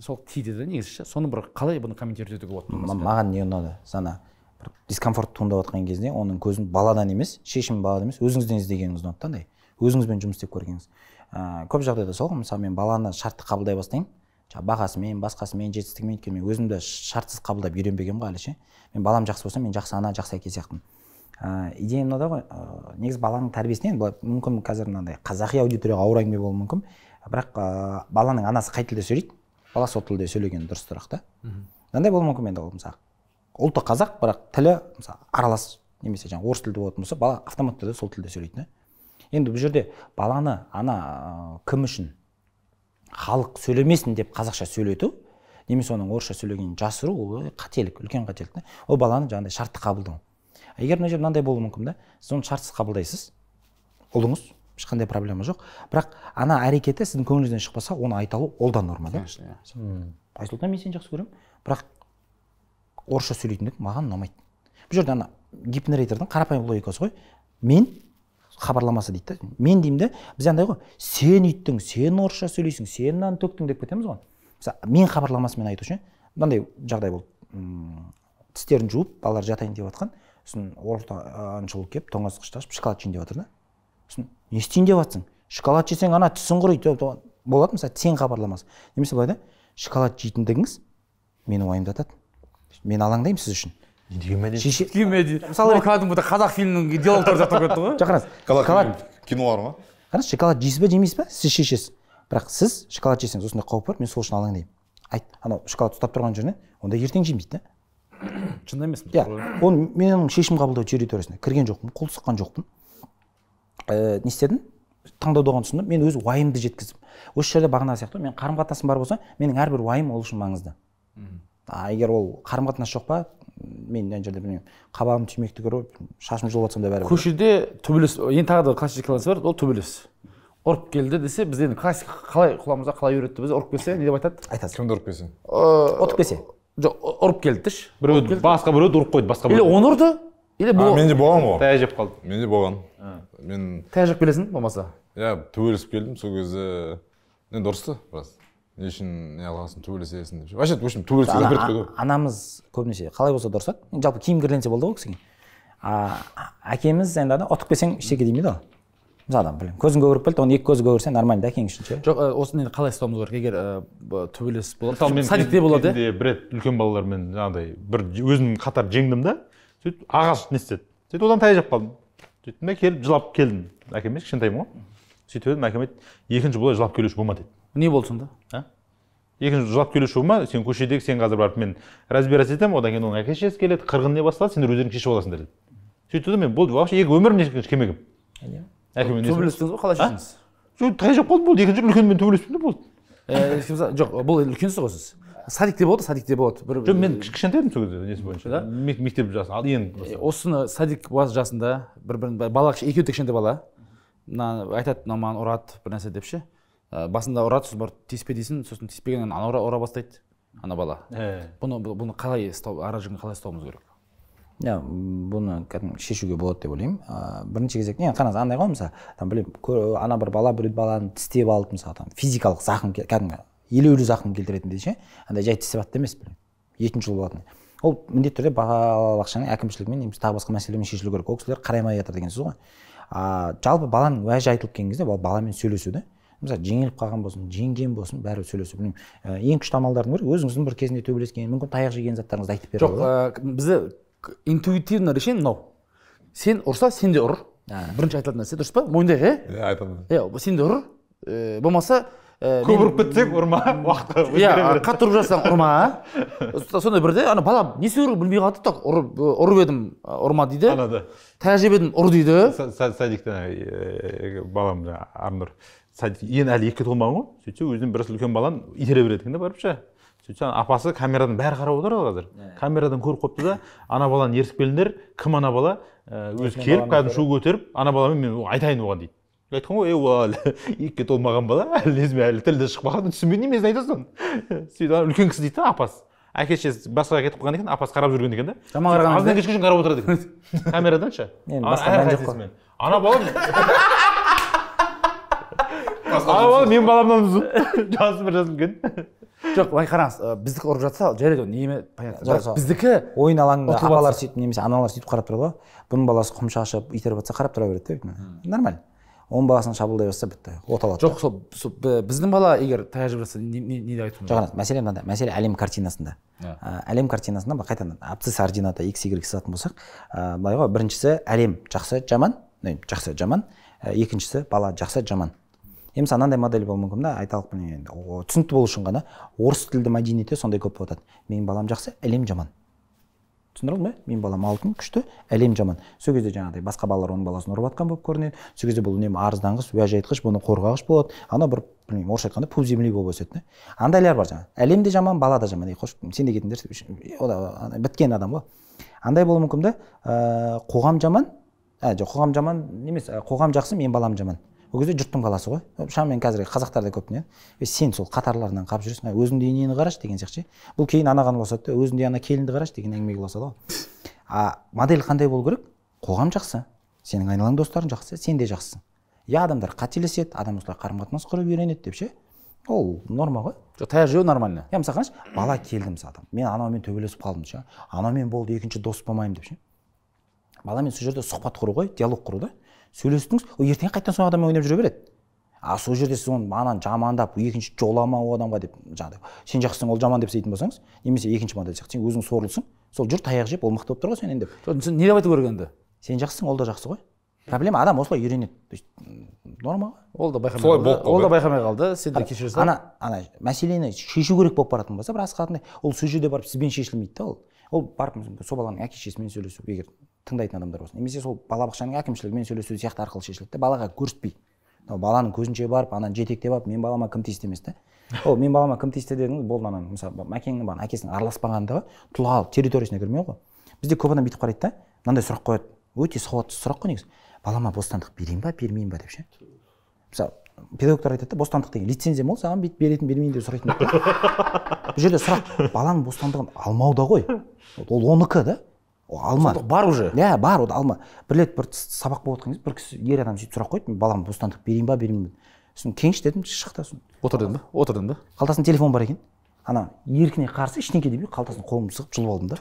сол тиді де негізі. Соны бір қалай бұны комментировать етуге болады? Маған не ұнады? Сана бір дискомфорт туындап жатқан кезде оның көзін баладан емес, шешім баладан емес, өзіңізден іздегеніңіз ұнатқандай. Өзіңізбен жұмыс істеп көргеніңіз. Көп жағдайда сол, мысалы мен баланы шартты қабылдай бастаймын. Бағасымен, басқасымен, жетістігімен келмей, өзімді шартсыз қабылдап үйренбегенмін ғой әлі ше. Мен балам жақсы болса, мен жақсы ана, жақсы әке сияқтымын. Идеям мынада ғой, негізі баланың тәрбиесінен мүмкін қазір мынандай қазақи аудиторияға ауыр әңгіме болуы мүмкін, бірақ баланың анасы қай тілде сөйлейді, бала сол тілде сөйлегені дұрыс тұрақ та. Мынандай болуы мүмкін енді ол мысалы. Ұлты қазақ, бірақ тілі мысалы аралас немесе жаңа орыс тілді болатын болса, бала автоматты түрде сол тілде сөйлейтін. Енді бұл жерде баланы ана кім үшін халық сөйлемесін деп қазақша сөйлету, немесе оның орысша сөйлегенін жасыру, ол қателік, үлкен қателік. Ол баланы жаңағыдай шартты қабылдау. Егер мынандай болуы мүмкін да, сіз оны шартсыз қабылдайсыз, ұлыңыз, ешқандай проблема жоқ, бірақ ана әрекеті сіздің көңіліңізден шықпаса, оны айта алу ол да норма да. Айсұлтан, мен сені жақсы көремін, бірақ орысша сөйлейтіндік маған ұнамайды. Бұл жерде ана гипнорейтердің қарапайым логикасы ғой, мен хабарламасы дейді. Мен деймін де, біз андай ғой, сен үйттің, сен орысша сөйлейсің, сен нан төктің деп кетеміз ғой. Мен хабарламасымен айту үшін, мынандай жағдай болды. Тістерін жуып, балалар жатайын деп жатқан, сосын ортаншы болып келіп, тоңазытқышты ашып, шоколад жейін деп жатыр да. Сосын не істейін деп жатсың? Шоколад жесең ана тісің құриды болады, мысалы сен хабарламасы. Немесе былай да, шоколад жейтіндігіңіз мені уайымдатады. Мен алаңдаймын сіз үшін. Қазақ фильмінің диалогтары жатып кетті ғой. Жақынасыз. Шоколад кинолары ма? Қарас, шоколад жейсіз бе, жемейсіз бе? Сіз шешесіз. Бірақ сіз шоколад жесеңіз, осындай қауіп бар, мен сол үшін алаңдаймын. Айт, анау шоколад ұстап тұрған жеріне, онда ертең жемейді. Шындай емес пе? Иә. Оны менің шешім қабылдау территориясына кірген жоқпын, қол сұққан жоқпын. Не істедім? Таңдауды оған түсіндім. Мен өз уайымды жеткіздім. Осы жерде бағана сияқты, мен қарым-қатынасым бар болса, менің әрбір уайым ол үшін маңызды. Егер ол қарым-қатынас жоқ па, мен ана жерде білмеймін, қабағым түймекті көріп, шашым жұлып жатсам да бәрібір. Көшеде төбелес, енді тағы да классикасы бар, ол төбелес. Ұрып келді десе, біз енді классика қалай құлағымызда қалай үйретті бізді, ұрып келсе не деп айтады? Айтасыз. Кімді ұрып келсе? Отып келсе. Жоқ, ұрып келдіш. Біреуді басқа біреуді ұрып қойды, басқа біреуді. Или оны ұрды, или бұл. Мен де болған ғой. Тәжіп қалды. Мен де болған. Мен тәжіп келесің болмаса. Иә, төбелесіп келдім, сол кезде енді ұрысты біраз. Не үшін не алғасын төбелесесің деп. Вообще, в общем, төбелеске беріп қойды. Анамыз көбінесе қалай болса дұрысады. Жалпы киім кірленсе болды ғой кісіге. Әкеміз енді отық бесең іштеке демейді ғой. Мысалы, білем, көзің көгіріп білді, оны екі көзі көгірсе нормальді әкең үшін ше. Жоқ, осыны енді қалай ұстауымыз керек, егер төбелес болады. Садикте болады. Бір үлкен балалармен жаңағыдай бір өзім қатар жеңдім да, сөйтіп ағаш не істеді. Сөйтіп одан таяжап қалдым. Сөйттім де келіп жылап келдім. Әкеме кішкентаймын ғой. Сөйтіп едім, әкеме екінші бұлай жылап келуші болма деді. Не болды сонда? Екінші жылап келуші болма, сен көшедегі, сен қазір барып мен разбираться етем, одан кейін оның әкешесі келеді, қырғын не басталады, сендер өздерің шешіп аласыңдар деді. Сөйтті де мен болды, вообще екі өмірім ешкімге келмегім. Төбелестіңіз ғой, қалай шештіңіз? Жоқ, таяжап қалдым, болды, екінші үлкенмен төбелеспейді болды. Жоқ, бұл үлкенсіз ғой сіз. Садикте болды, садикте болады. Жоқ, мен кішкентай едім сол кезде, несі бойынша. Мектеп жасында. Осыны садик жасында бір-бірін бала екеуі кішкентай бала айтады, маған ұрады бір нәрсе деп ше. Басында ұрады, сосын барып тиіспе дейсің, сосын тиіспегеннен ана ұра бастайды, ана бала. Бұны қалай аражігін қалай ұстауымыз керек? Бұны шешуге болады деп ойлаймын. Бірінші кезек, қанасы андай ғой, мысалы, ана бір бала бір баланы тістеп алып, мысалы, физикалық зақым, кәдімгі елеулі зақым келтіретін десе, андай жай тістеп атты емес, екінші жыл болатын. Ол міндетті түрде балабақшаның әкімшілігімен, немесе тағы басқа мәселемен шешілу керек. Ол кісілер қараймай жатыр деген сөз ғой. Жалпы баланың уәжі айтылып келген кезде, баламен сөйлесуді мысалы жеңіліп қалған болсын, жеңген болсын, бәрі сөйлесіп білмеймін. Ең күшті амалдардың бірі өзіңіздің бір кезінде төбелескен, мүмкін таяқ жеген заттарыңызды айтып беру. Жоқ, бізде интуитивно решение мынау. Сен ұрса, сен де ұр. Бірінші айтылатын нәрсе дұрыс па? Мойындайық, е? Иә, айтамын. Иә, сен де ұр. Болмаса көп ұрып кетсең ұрма, уақытқа өзгере береді. Иә, қатты ұрып жатсаң ұрма. Сонда бірде ана бала не сөйлеу білмей қалды, так ұрып едім, ұрма дейді. Тәжіп едім, ұр дейді. Садиктен балам Арнұр. Ең әлі екке толмаған ғой, сөйтсе өзінің бір үлкен балан итере беретінді барып ша. сөйтсең апасы камерадан бәрі қарап отыр ғой қазір. Камерадан көріп қопты да, ана баланы ертіп келіңдер, кім ана бала, өзі келіп, кәдім шу көтеріп, ана баламен мен айтайын оған дейді. Айтқан ғой, еуал, екке толмаған бала, әлінезме әлі тілді шықпаған, түсінбейді емес айтасың. Сөйтіп үлкен кісі дейді апасы. Әкешесі басқа кетіп қойған екен, апасы қарап жүрген екен де. Аздан кешке шейін қарап отырады екен. Камерадан ше? Ана бала Ауа, мен баламнан ұзын. Жасын бір жасын кен. Жоқ, ой, қараңыз, біздікі ұрып жатса, жайлы көң, неме понятно. Біздікі ойын алаңында апалар сөйтіп, немесе аналар сөйтіп қарап тұрады ғой. Бұның баласы құмша ашып, итеріп атса қарап тұра береді, бетті. Нормально. Оның баласының шабылдай өсі бітті, оталады. Жоқ, сол, біздің бала егер таяжып жатса, не де айтуын? Жоқ, мәселе мынада, мәселе әлем картинасында. Әлем картинасында, қайтадан, абцис ордината икс игрек сатып болсақ, былай ғой, біріншісі әлем жақсы жаман, жақсы жаман, екіншісі бала жақсы жаман. Емесі анандай модель болу мүмкін да, айталық білген, түсінікті болу үшін ғана, орыс тілді мәдениетте сондай көп болады. Менің балам жақсы, әлем жаман. Түсіндірілді ме? Менің балам алтын күшті, әлем жаман. Сол кезде жаңағыдай басқа балалар оның баласын ұрып атқан болып көрінеді. Сол кезде бұл үнемі арызданғыш, уәж айтқыш, бұны қорғағыш болады. Ана бір, білмеймін, орыс айтқанда пуп земли болып өседі. Андайлар бар жаңағы. Әлем де жаман, бала да жаман. Хош, сен де кетіңдер, ол да біткен адам ғой. Андай болу мүмкін да, қоғам жаман, қоғам жаман емес, қоғам жақсы, мен балам жаман. Ол кезде жұрттың баласы ғой. Шаммен қазіргі қазақтарда көптінен. Сен сол қатарларынан қап жүресің, өзіңде енені қараш деген сияқты. Бұл кейін анаған болсады, өзіңде ана келінді қараш деген әңгімеге болсады ғой. Модель қандай болу керек? Қоғам жақсы, сенің айналаң достарың жақсы, сен де жақсысың. Я адамдар қателеседі, адам осылай қарым-қатынас құрып үйренеді деп ше. Ол норма ғой. Таяқ жеу нормально. Я мысалы қарашы, бала келдім сатам. Мен анаумен төбелесіп қалдым ше. Анаумен болды, екінші дос болмаймын деп ше. Баламен сол жерде сұхбат құру ғой, диалог құру да. Сөйлестіңіз, ертең қайттан соң адаммен ойнап жүре береді. А сол жерде сіз оны анан жамандап, екінші жолама ол адамға деп жаңағыдай. Сен жақсың, ол жаман деп сейтін болсаңыз, немесе екінші модель сияқты, сен өзің сорлысың, сол жұрт таяқ жеп, ол мықты болып тұр ғой сенен деп. Сен не деп айту керек енді? Сен жақсың, ол да жақсы ғой. Проблема адам осылай үйренеді. Норма ғой. Ол да байқамай қалды, сен де кешірсің. Ана, ана мәселені шешу керек болып баратын болса, бір асқатындай, ол сол жерде барып сізбен шешілмейді да ол. Ол барып сол баланың әке-шешесімен сөйлесу егер тыңдайтын адамдар болсын, немесе сол балабақшаның әкімшілігімен сөйлесу сияқты арқылы шешіледі. Балаға көрсетпей, баланың көзінше барып, анан жетектеп алып, мен балама кім тиісті емес. Ол мен балама кім тиісті дедіңіз, болды анан, мысалы, мәкеңнің баған әкесінің араласпағандығы тұлғалы территориясына кірмей ғой. Бізде көп адам бүйтіп қарайды да, мынандай сұрақ қояды. Өте сауатты сұрақ қой негізі. Балама бостандық берейін ба, бермейін ба деп ше. Мысалы, педагогтар айтады да, бостандық деген лицензия мол, саған бүйтіп беретін, бермейін деп сұрайтын. Бұл жерде сұрақ баланың бостандығын алмауда ғой. Ол оныкі да. Алма. Бар уже. Иә, бар, ол алма. Бір рет бір сабақ болып отқан кезде бір кісі ер адам сөйтіп сұрақ қойды, балам бостандық берейін ба, бермейін бе. Сосын кеңеш дедім, шықты. Отыр дедім ба? Отыр дедім ба? Қалтасында телефон бар екен. Ана еркіне қарсы ештеңке демей қалтасын қолымды сығып жұлып алдым да.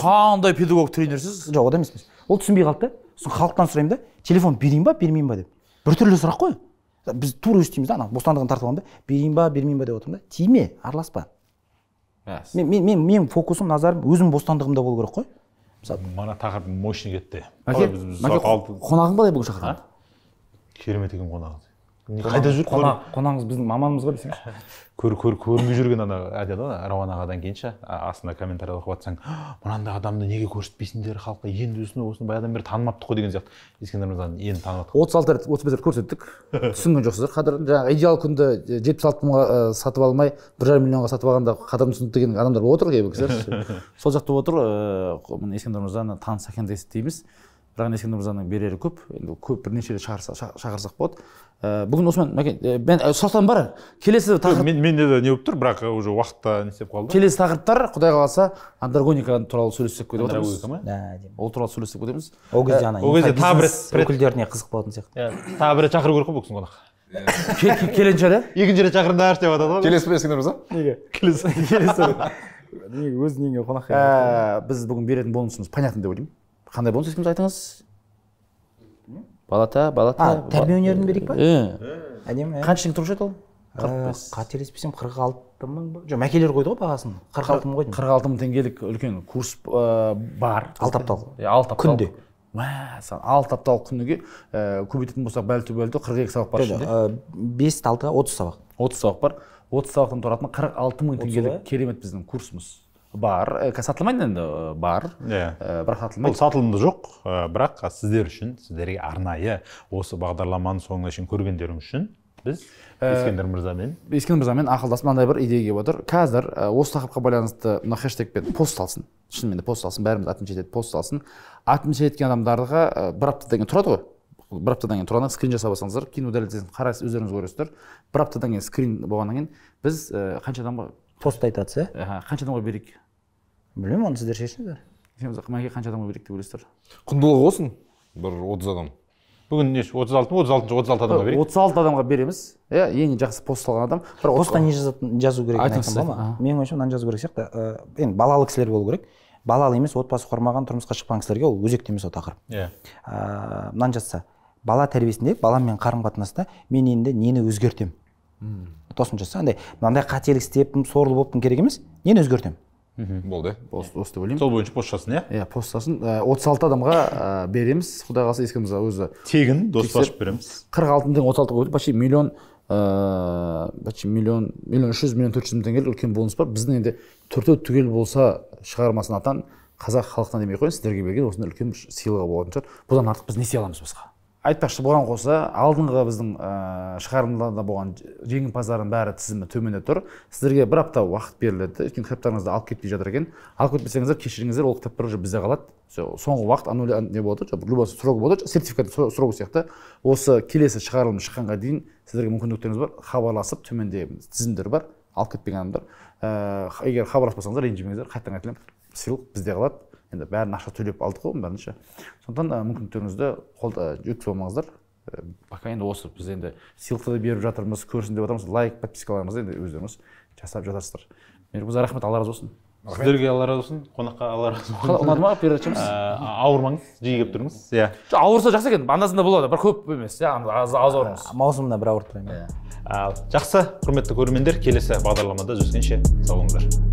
Қандай педагог тренерсіз? Жоқ, одан емеспіз. Ол түсінбей қалды. Сосын халықтан сұраймын да, телефон берейін ба, бермейін ба деп. Біртүрлі сұрақ қой. Біз тура өстейміз да, ана бостандығын тартып аламын да, берейін ба, бермейін ба деп отырмын да. Тиме, араласпа. Мен фокусым, назарым, өзім бостандығымда болу керек қой. Мана тақырып мощный кетті. Қонағың балай бүгін шақырған? Керемет екен қонағыз. Қайда жүр? Қонағыз біздің маманымыз ғой десеңіз. Көрінбей жүрген ана әдеді, Рауан ағадан кейінші астына комментарияда оқып атсаң, мынандай адамды неге көрсетпейсіңдер халқы, енді өзіне осыны баядан бері танымапты қой деген сияқты. Ескендірімізден енді танымапты. отыз алты отыз бес рет көрсеттік. Түсінген жоқсыздар. Қадір жаңа идеал күнді жетпіс алты мыңға сатып алмай, бір жарым миллионға сатып алғанда қадірін түсінді деген адамдар отыр ғой кісілер. Сол жақта отыр. Міне Ескендірімізден таныс екен дейміз. Бірақ Ескендіріміздің берері көп, көп бірнеше рет шақырсақ болады. Бүгін осымен, мен сұрақтан бар, келесі тақырып... Менде де не болып тұр, бірақ уже уақытта не істеп қалды. Келесі тақырыптар, құдай қаласа, андрогоника туралы сөйлесек көйдеп отырмыз. Андрогоника ма? Ол туралы сөйлесек көйдеміз. Ол кезде ана, өкілдеріне қызық болатын сияқты. Тағы бірі шақыру көріп бөксің қонақ. Келінші рет? Екінші рет шақырындағы аш Қандай бонус ескіміз айтыңыз? Балата, балата... А, тәрбе өнердің берек ба? Әдемі, ә? Қаншын тұрушы еді ол? Қателеспесем, қырық алты мың ба? Жоқ, мәкелер қойды ғой бағасын. қырық алты мың қойдым. қырық алты мың теңгелік үлкен курс бар. Алты апталық. Күнде. Мәсен, алты апталық күнге көбейтетін болсақ бәлті-бөлді қырық екі сабақ бар ішінде. бестен алтыға отыз сабақ. отыз сабақ бар. отыз сабақтан тұратын қырық алты мың теңгелік керемет біздің курсымыз. Бар, сатылмайды енді бар, бірақ сатылмайды. Бұл сатылымды жоқ, бірақ сіздер үшін, сіздерге арнайы осы бағдарламаның соңына шейін көргендерің үшін Біз Ескендір мырзамен. Ескендір мырзамен ақылдасып мынандай бір идея келіп отыр. Қазір осы тақырыпқа байланысты мына хэштегпен пост алсын. Шынымен де пост алсын, бәріміз атын жетеді пост алсын. Атын жеткен адамдарға бір аптадан кейін тұрады ғой. Бір аптадан кейін тұрғанда скрин жасап алсаңыздар, кейін өдәлдесін қарайсыз, өздеріңіз көресіздер. Бір аптадан кейін скрин болғаннан кейін біз қанша адамға пост айтасыз, ә? Аха, қанша адамға берейік? Білмеймін, оны сіздер шешіңіздер. Сіз қанша адамға берейік деп ойлайсыздар? Құндылығы болсын, бір отыз адам. Бүгін неше? отыз алты адамға берейік. отыз алты адамға береміз. Иә, ең жақсы пост алған адам. Постта не жазу керек айтсам ба? Менің ойымша мынаны жазу керек сияқты. Енді балалы кісілер болу керек. Балалы емес, отбасы құрмаған, тұрмысқа шықпаған кісілерге ол өзекті емес тақырып. Иә. Мынаны жазса, бала тәрбиесінде, баламен қарым-қатынаста мен енді нені өзгертем? Тосын жазса, андай мынандай қателік істеппін, сорлы болыппын керек емес, нені өзгертем? Болды. Осы деп ойлаймын. Сол бойынша пост жазсын, иә? Иә, пост жазсын. отыз алты адамға береміз. Құдай қаласа ескімізді өзі. Тегін достасып береміз. қырық алтыдан отыз алтыға өтіп, почти миллион, почти миллион, миллион үш жүз, миллион төрт жүз мың теңгелік үлкен болмыс бар. Біздің енді төртеу түгел болса шығармасын атан қазақ халқына демей қойын, сіздерге берген осындай үлкен сыйлығы болатын шығар. Бұдан артық біз не сый аламыз басқа? Айтпақшы, бұған қоса алдыңғы біздің шығарылымда болған жеңімпаздардың бәрі тізімі төменде тұр. Сіздерге бір апта уақыт беріледі. Өйткені кітаптарыңызды алып кетпей жатыр екен. Алып кетпесеңіздер, кешіріңіздер, ол кітаптар уже бізде қалады. Соңғы уақыт аннулирован не болды? Любой срок болды, сертификат срогі сияқты. Осы келесі шығарылым шыққанға дейін сіздерге мүмкіндіктеріңіз бар. Хабарласып төменде тізімдер бар, алып кетпеген адамдар. Егер хабарласпасаңыздар, ренжімеңіздер, қайтадан айтылып, сыйлық бізде қалады. Енді бәрін ақша төлеп алдық оған бәрінше. Сондықтан мүмкіндіктеріңізді жеткізіп алмаңыздар. Пока енді осы біз енді сыйлықты беріп жатырмыз, көрсін деп отырмыз, лайк, подпискаларыңызды енді өздеріңіз жасап жатарсыздар. Мерекемізге рахмет, алла разы болсын. Сіздерге алла разы болсын, қонаққа алла разы болсын. Ұнады ма передачамыз? Ауырмаңыз, жиі келіп тұрыңыз. Иә. Ауырса жақсы екен, андасында болады, бірақ көп емес. Аз ауырыңыз. Маусымда бір ауыртпаймын. Жақсы, құрметті көрермендер, келесі бағдарламада жүзгенше сау болыңыздар.